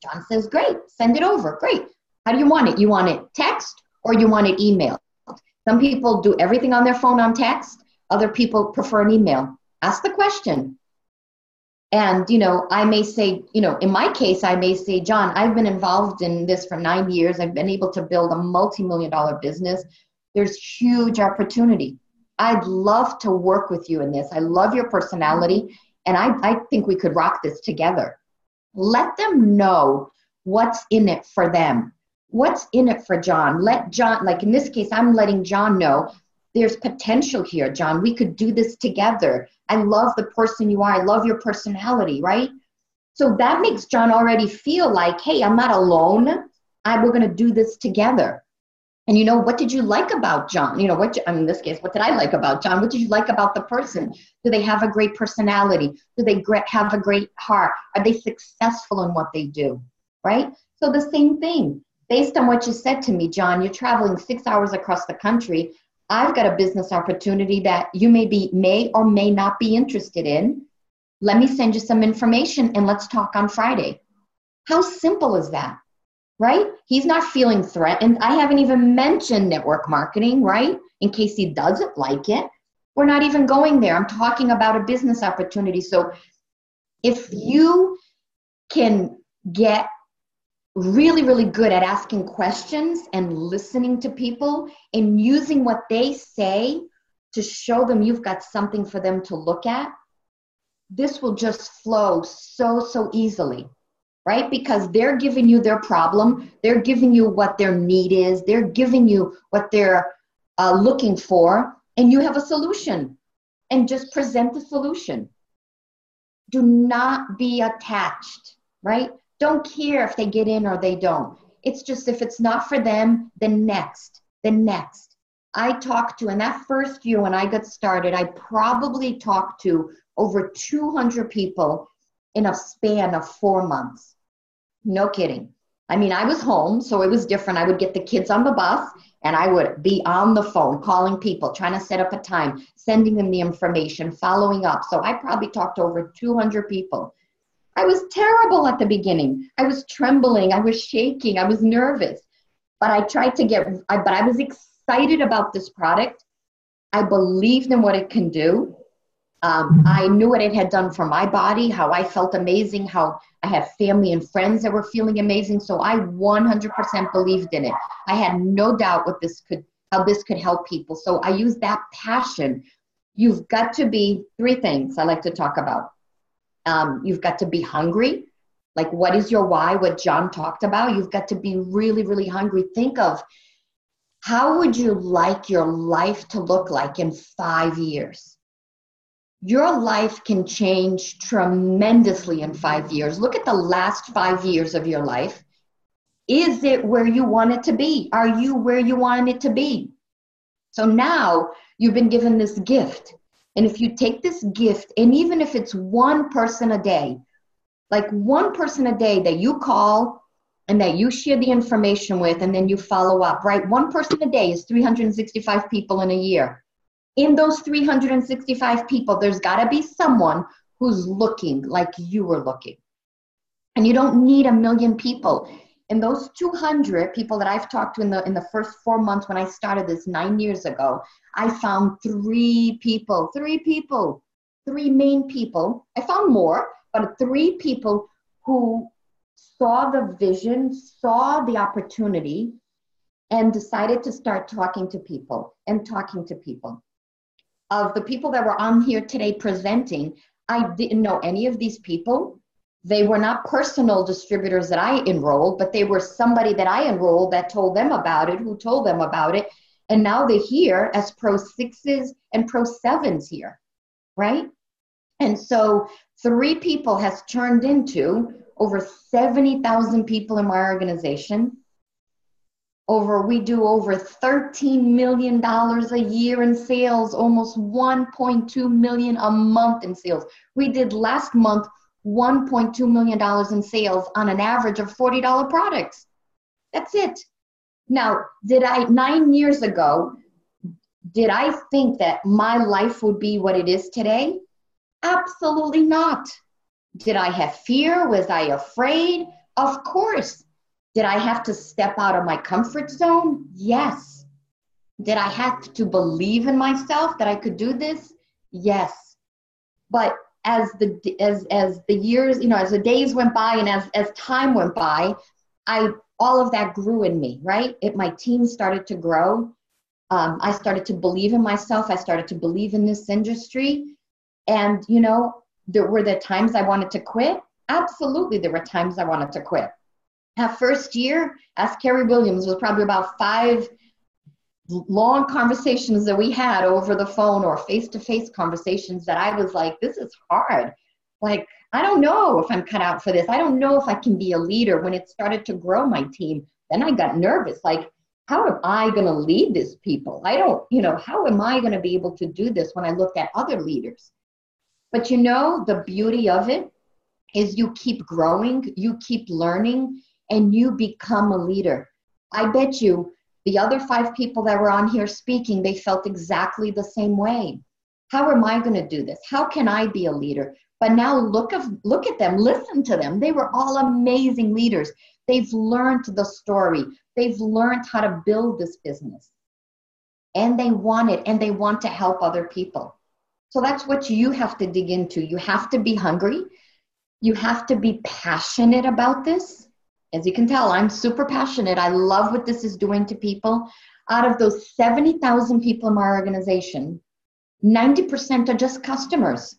John says, great, send it over. Great. How do you want it? You want it text or you want it emailed? Some people do everything on their phone on text. Other people prefer an email. Ask the question. And, I may say, in my case, I may say, John, I've been involved in this for 9 years. I've been able to build a multi-million-dollar business. There's huge opportunity. I'd love to work with you in this. I love your personality, and I think we could rock this together. Let them know what's in it for them. What's in it for John? Let John, like in this case, I'm letting John know there's potential here, John. We could do this together. I love the person you are. I love your personality, right? So that makes John already feel like, hey, I'm not alone. We're going to do this together. And what did you like about John? In this case, what did I like about John? What did you like about the person? Do they have a great personality? Do they have a great heart? Are they successful in what they do, right? So the same thing. Based on what you said to me, John, you're traveling 6 hours across the country. I've got a business opportunity that you may or may not be interested in. Let me send you some information and let's talk on Friday. How simple is that, right? He's not feeling threatened. I haven't even mentioned network marketing, right? In case he doesn't like it. We're not even going there. I'm talking about a business opportunity. So if you can get really, really good at asking questions and listening to people and using what they say to show them you've got something for them to look at, this will just flow so easily, right? Because they're giving you their problem. They're giving you what their need is. They're giving you what they're looking for, and you have a solution, and just present the solution. Do not be attached, right? Don't care if they get in or they don't. It's just if it's not for them, the next. I talked to, in that first year when I got started, I probably talked to over 200 people in a span of 4 months. No kidding. I was home, so it was different. I would get the kids on the bus, and I would be on the phone calling people, trying to set up a time, sending them the information, following up. So I probably talked to over 200 people. I was terrible at the beginning. I was trembling. I was shaking. I was nervous. But I was excited about this product. I believed in what it can do. I knew what it had done for my body, how I felt amazing, how I had family and friends that were feeling amazing. So I 100% believed in it. I had no doubt how this could help people. So I used that passion. You've got to be three things I like to talk about. You've got to be hungry. Like, what is your why? What John talked about. You've got to be really, really hungry. Think of how would you like your life to look like in 5 years? Your life can change tremendously in 5 years. Look at the last 5 years of your life. Is it where you want it to be? Are you where you want it to be? So now you've been given this gift. And if you take this gift, and even if it's one person a day, like one person a day that you call and that you share the information with, and then you follow up, right? One person a day is 365 people in a year. In those 365 people, there's got to be someone who's looking like you were looking. And you don't need 1 million people. And those 200 people that I've talked to in the first 4 months when I started this 9 years ago, I found three main people. I found more, but three people who saw the vision, saw the opportunity, and decided to start talking to people. Of the people that were on here today presenting, I didn't know any of these people. They were not personal distributors that I enrolled, but they were somebody that I enrolled that told them about it, who told them about it. And now they're here as Pro Sixes and Pro Sevens here, right? And so three people has turned into over 70,000 people in my organization, We do over $13 million a year in sales, almost 1.2 million a month in sales. We did last month $1.2 million in sales on an average of $40 products. That's it. Now, did I, 9 years ago, did I think that my life would be what it is today? Absolutely not. Did I have fear? Was I afraid? Of course. Did I have to step out of my comfort zone? Yes. Did I have to believe in myself that I could do this? Yes. But as the years, you know, as the days went by and as time went by, all of that grew in me, right? My team started to grow. I started to believe in myself. I started to believe in this industry. And, you know, were there times I wanted to quit? Absolutely, there were times I wanted to quit. That first year, as Carrie Williams, was probably about 5 long conversations that we had over the phone or face-to-face conversations that I was like, this is hard. Like, I don't know if I'm cut out for this. I don't know if I can be a leader. When it started to grow my team, then I got nervous. Like, how am I going to lead these people? I don't, you know, how am I going to be able to do this when I looked at other leaders? But you know, the beauty of it is you keep growing, you keep learning, and you become a leader. I bet you the other 5 people that were on here speaking, they felt exactly the same way. How am I going to do this? How can I be a leader? But now look at them, listen to them. They were all amazing leaders. They've learned the story. They've learned how to build this business. And they want it, and they want to help other people. So that's what you have to dig into. You have to be hungry. You have to be passionate about this. As you can tell, I'm super passionate. I love what this is doing to people. Out of those 70,000 people in my organization, 90% are just customers.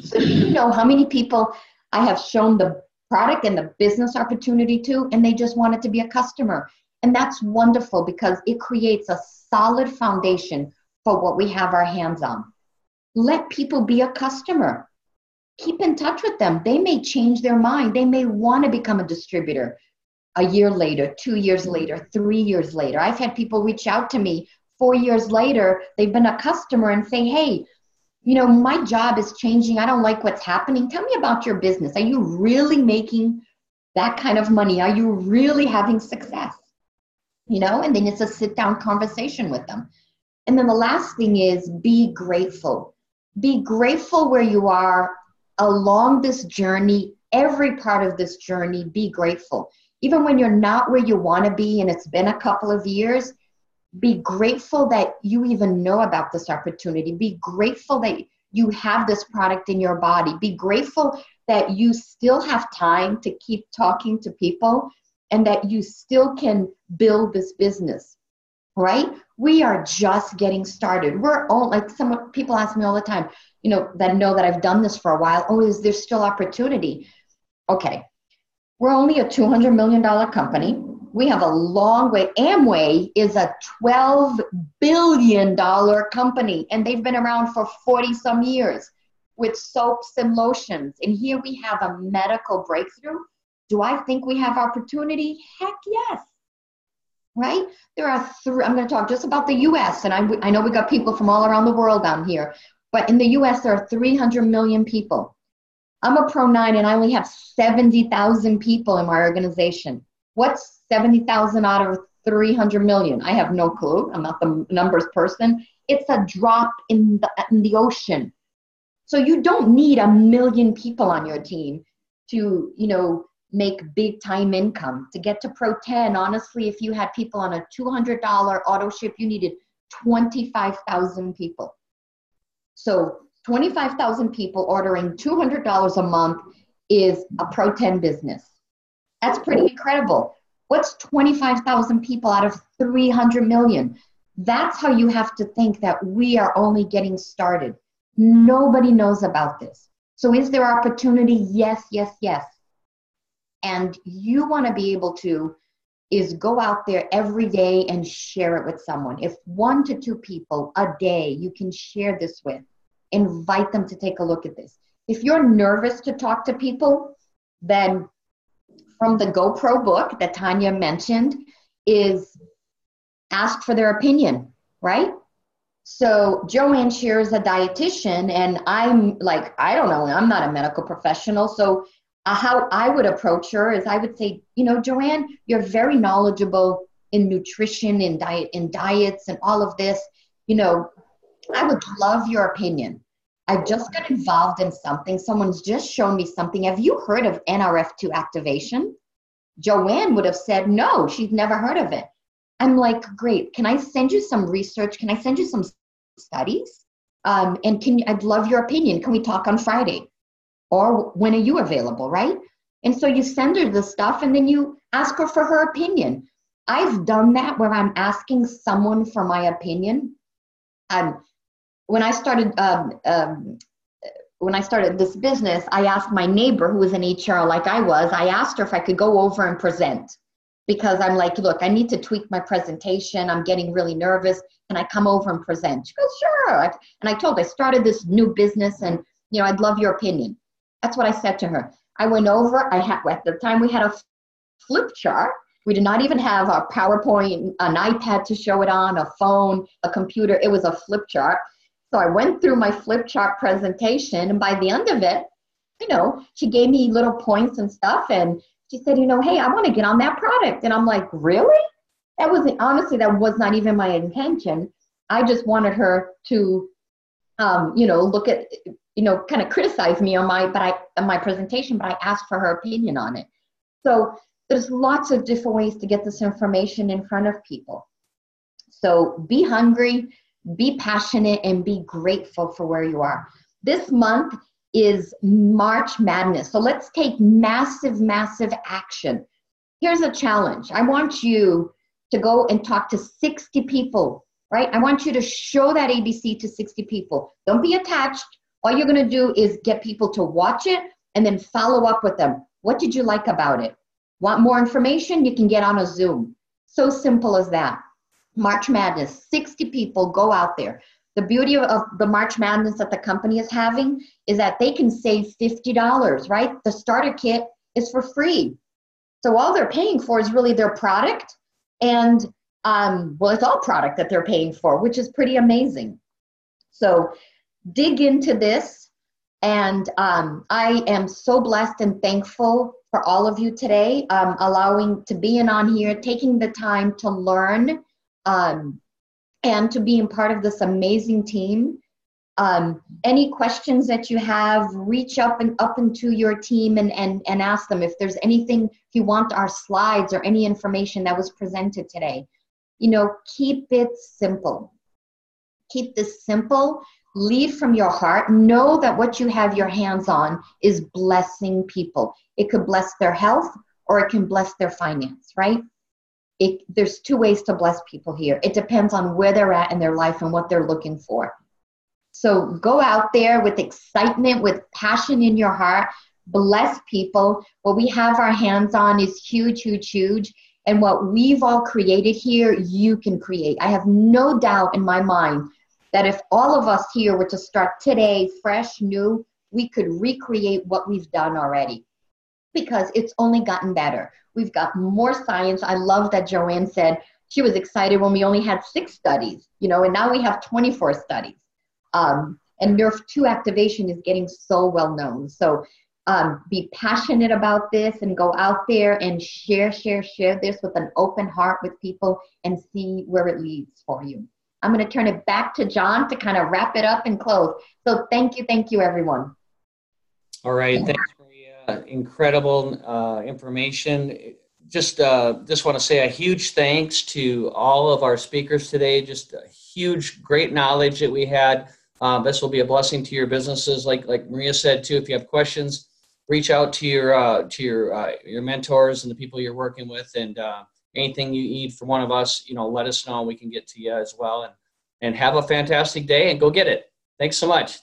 So do you know how many people I have shown the product and the business opportunity to, and they just wanted to be a customer? And that's wonderful because it creates a solid foundation for what we have our hands on. Let people be a customer. Keep in touch with them. They may change their mind. They may want to become a distributor a year later, 2 years later, 3 years later. I've had people reach out to me 4 years later. They've been a customer and say, hey, you know, my job is changing. I don't like what's happening. Tell me about your business. Are you really making that kind of money? Are you really having success? You know, and then it's a sit-down conversation with them. And then the last thing is be grateful. Be grateful where you are. Along this journey, every part of this journey, be grateful. Even when you're not where you want to be and it's been a couple of years, be grateful that you even know about this opportunity. Be grateful that you have this product in your body. Be grateful that you still have time to keep talking to people and that you still can build this business, right? We are just getting started. We're all, like some people ask me all the time, you know that I've done this for a while. Oh, is there still opportunity? Okay, we're only a $200 million company. We have a long way. Amway is a $12 billion company, and they've been around for 40-some years with soaps and lotions. And here we have a medical breakthrough. Do I think we have opportunity? Heck yes, right? There are three. I'm going to talk just about the U.S., and I know we got people from all around the world down here. But in the U.S., there are 300 million people. I'm a Pro 9, and I only have 70,000 people in my organization. What's 70,000 out of 300 million? I have no clue. I'm not the numbers person. It's a drop in the ocean. So you don't need a million people on your team to, you know, make big-time income. To get to Pro 10, honestly, if you had people on a $200 auto ship, you needed 25,000 people. So 25,000 people ordering $200 a month is a Pro 10 business. That's pretty incredible. What's 25,000 people out of 300 million? That's how you have to think that we are only getting started. Nobody knows about this. So is there opportunity? Yes, yes, yes. And you want to be able to is go out there every day and share it with someone. If 1 to 2 people a day you can share this with, invite them to take a look at this. If you're nervous to talk to people, then from the GoPro book that Tanya mentioned is ask for their opinion, right? So Joanne Scheer is a dietitian, and I'm like, I don't know, I'm not a medical professional. So how I would approach her is I would say, you know, Joanne, you're very knowledgeable in nutrition and diet and diets and all of this. You know, I would love your opinion. I've just got involved in something. Someone's just shown me something. Have you heard of NRF2 activation? Joanne would have said, no, she's never heard of it. I'm like, great. Can I send you some research? Can I send you some studies? And I'd love your opinion. Can we talk on Friday? Or when are you available, right? And so you send her the stuff and then you ask her for her opinion. I've done that where I'm asking someone for my opinion. When I started this business, I asked my neighbor who was in HR like I was, I asked her if I could go over and present because I'm like, look, I need to tweak my presentation. I'm getting really nervous. Can I come over and present? She goes, sure. And I told her I started this new business and, you know, I'd love your opinion. That's what I said to her. I went over, at the time we had a flip chart. We did not even have a PowerPoint, an iPad to show it on, a phone, a computer. It was a flip chart. So I went through my flip chart presentation, and by the end of it, you know, she gave me little points and stuff, and she said, you know, hey, I want to get on that product. And I'm like, really? That wasn't, honestly, that was not even my intention. I just wanted her to, you know, look at, you know, kind of criticize me on my presentation, but I asked for her opinion on it. So there's lots of different ways to get this information in front of people. So be hungry, be passionate, and be grateful for where you are. This month is March Madness. So let's take massive, massive action. Here's a challenge. I want you to go and talk to 60 people, right? I want you to show that ABC to 60 people. Don't be attached. All you're going to do is get people to watch it and then follow up with them. What did you like about it? Want more information? You can get on a Zoom. So simple as that. March Madness, 60 people go out there. The beauty of the March Madness that the company is having is that they can save $50, right? The starter kit is for free. So all they're paying for is really their product. And, well, it's all product that they're paying for, which is pretty amazing. So dig into this, and I am so blessed and thankful for all of you today, allowing to being on here, taking the time to learn, and to being part of this amazing team. Any questions that you have, reach up into your team and ask them if there's anything, if you want our slides or any information that was presented today. You know, keep it simple. Keep this simple. Lead from your heart. Know that what you have your hands on is blessing people. It could bless their health or it can bless their finance, right? There's two ways to bless people here. It depends on where they're at in their life and what they're looking for. So go out there with excitement, with passion in your heart. Bless people. What we have our hands on is huge, huge, huge. And what we've all created here, you can create. I have no doubt in my mind that if all of us here were to start today, fresh, new, we could recreate what we've done already because it's only gotten better. We've got more science. I love that Joanne said she was excited when we only had 6 studies, you know, and now we have 24 studies. And NRF2 activation is getting so well known. So be passionate about this and go out there and share this with an open heart with people and see where it leads for you. I'm going to turn it back to John to kind of wrap it up and close. So thank you, everyone. All right. Thanks for the incredible information. Just want to say a huge thanks to all of our speakers today. Just a huge, great knowledge that we had. This will be a blessing to your businesses. Like Maria said, too, if you have questions, reach out to your mentors and the people you're working with, and anything you need from one of us, you know, let us know. We can get to you as well. And have a fantastic day and go get it. Thanks so much.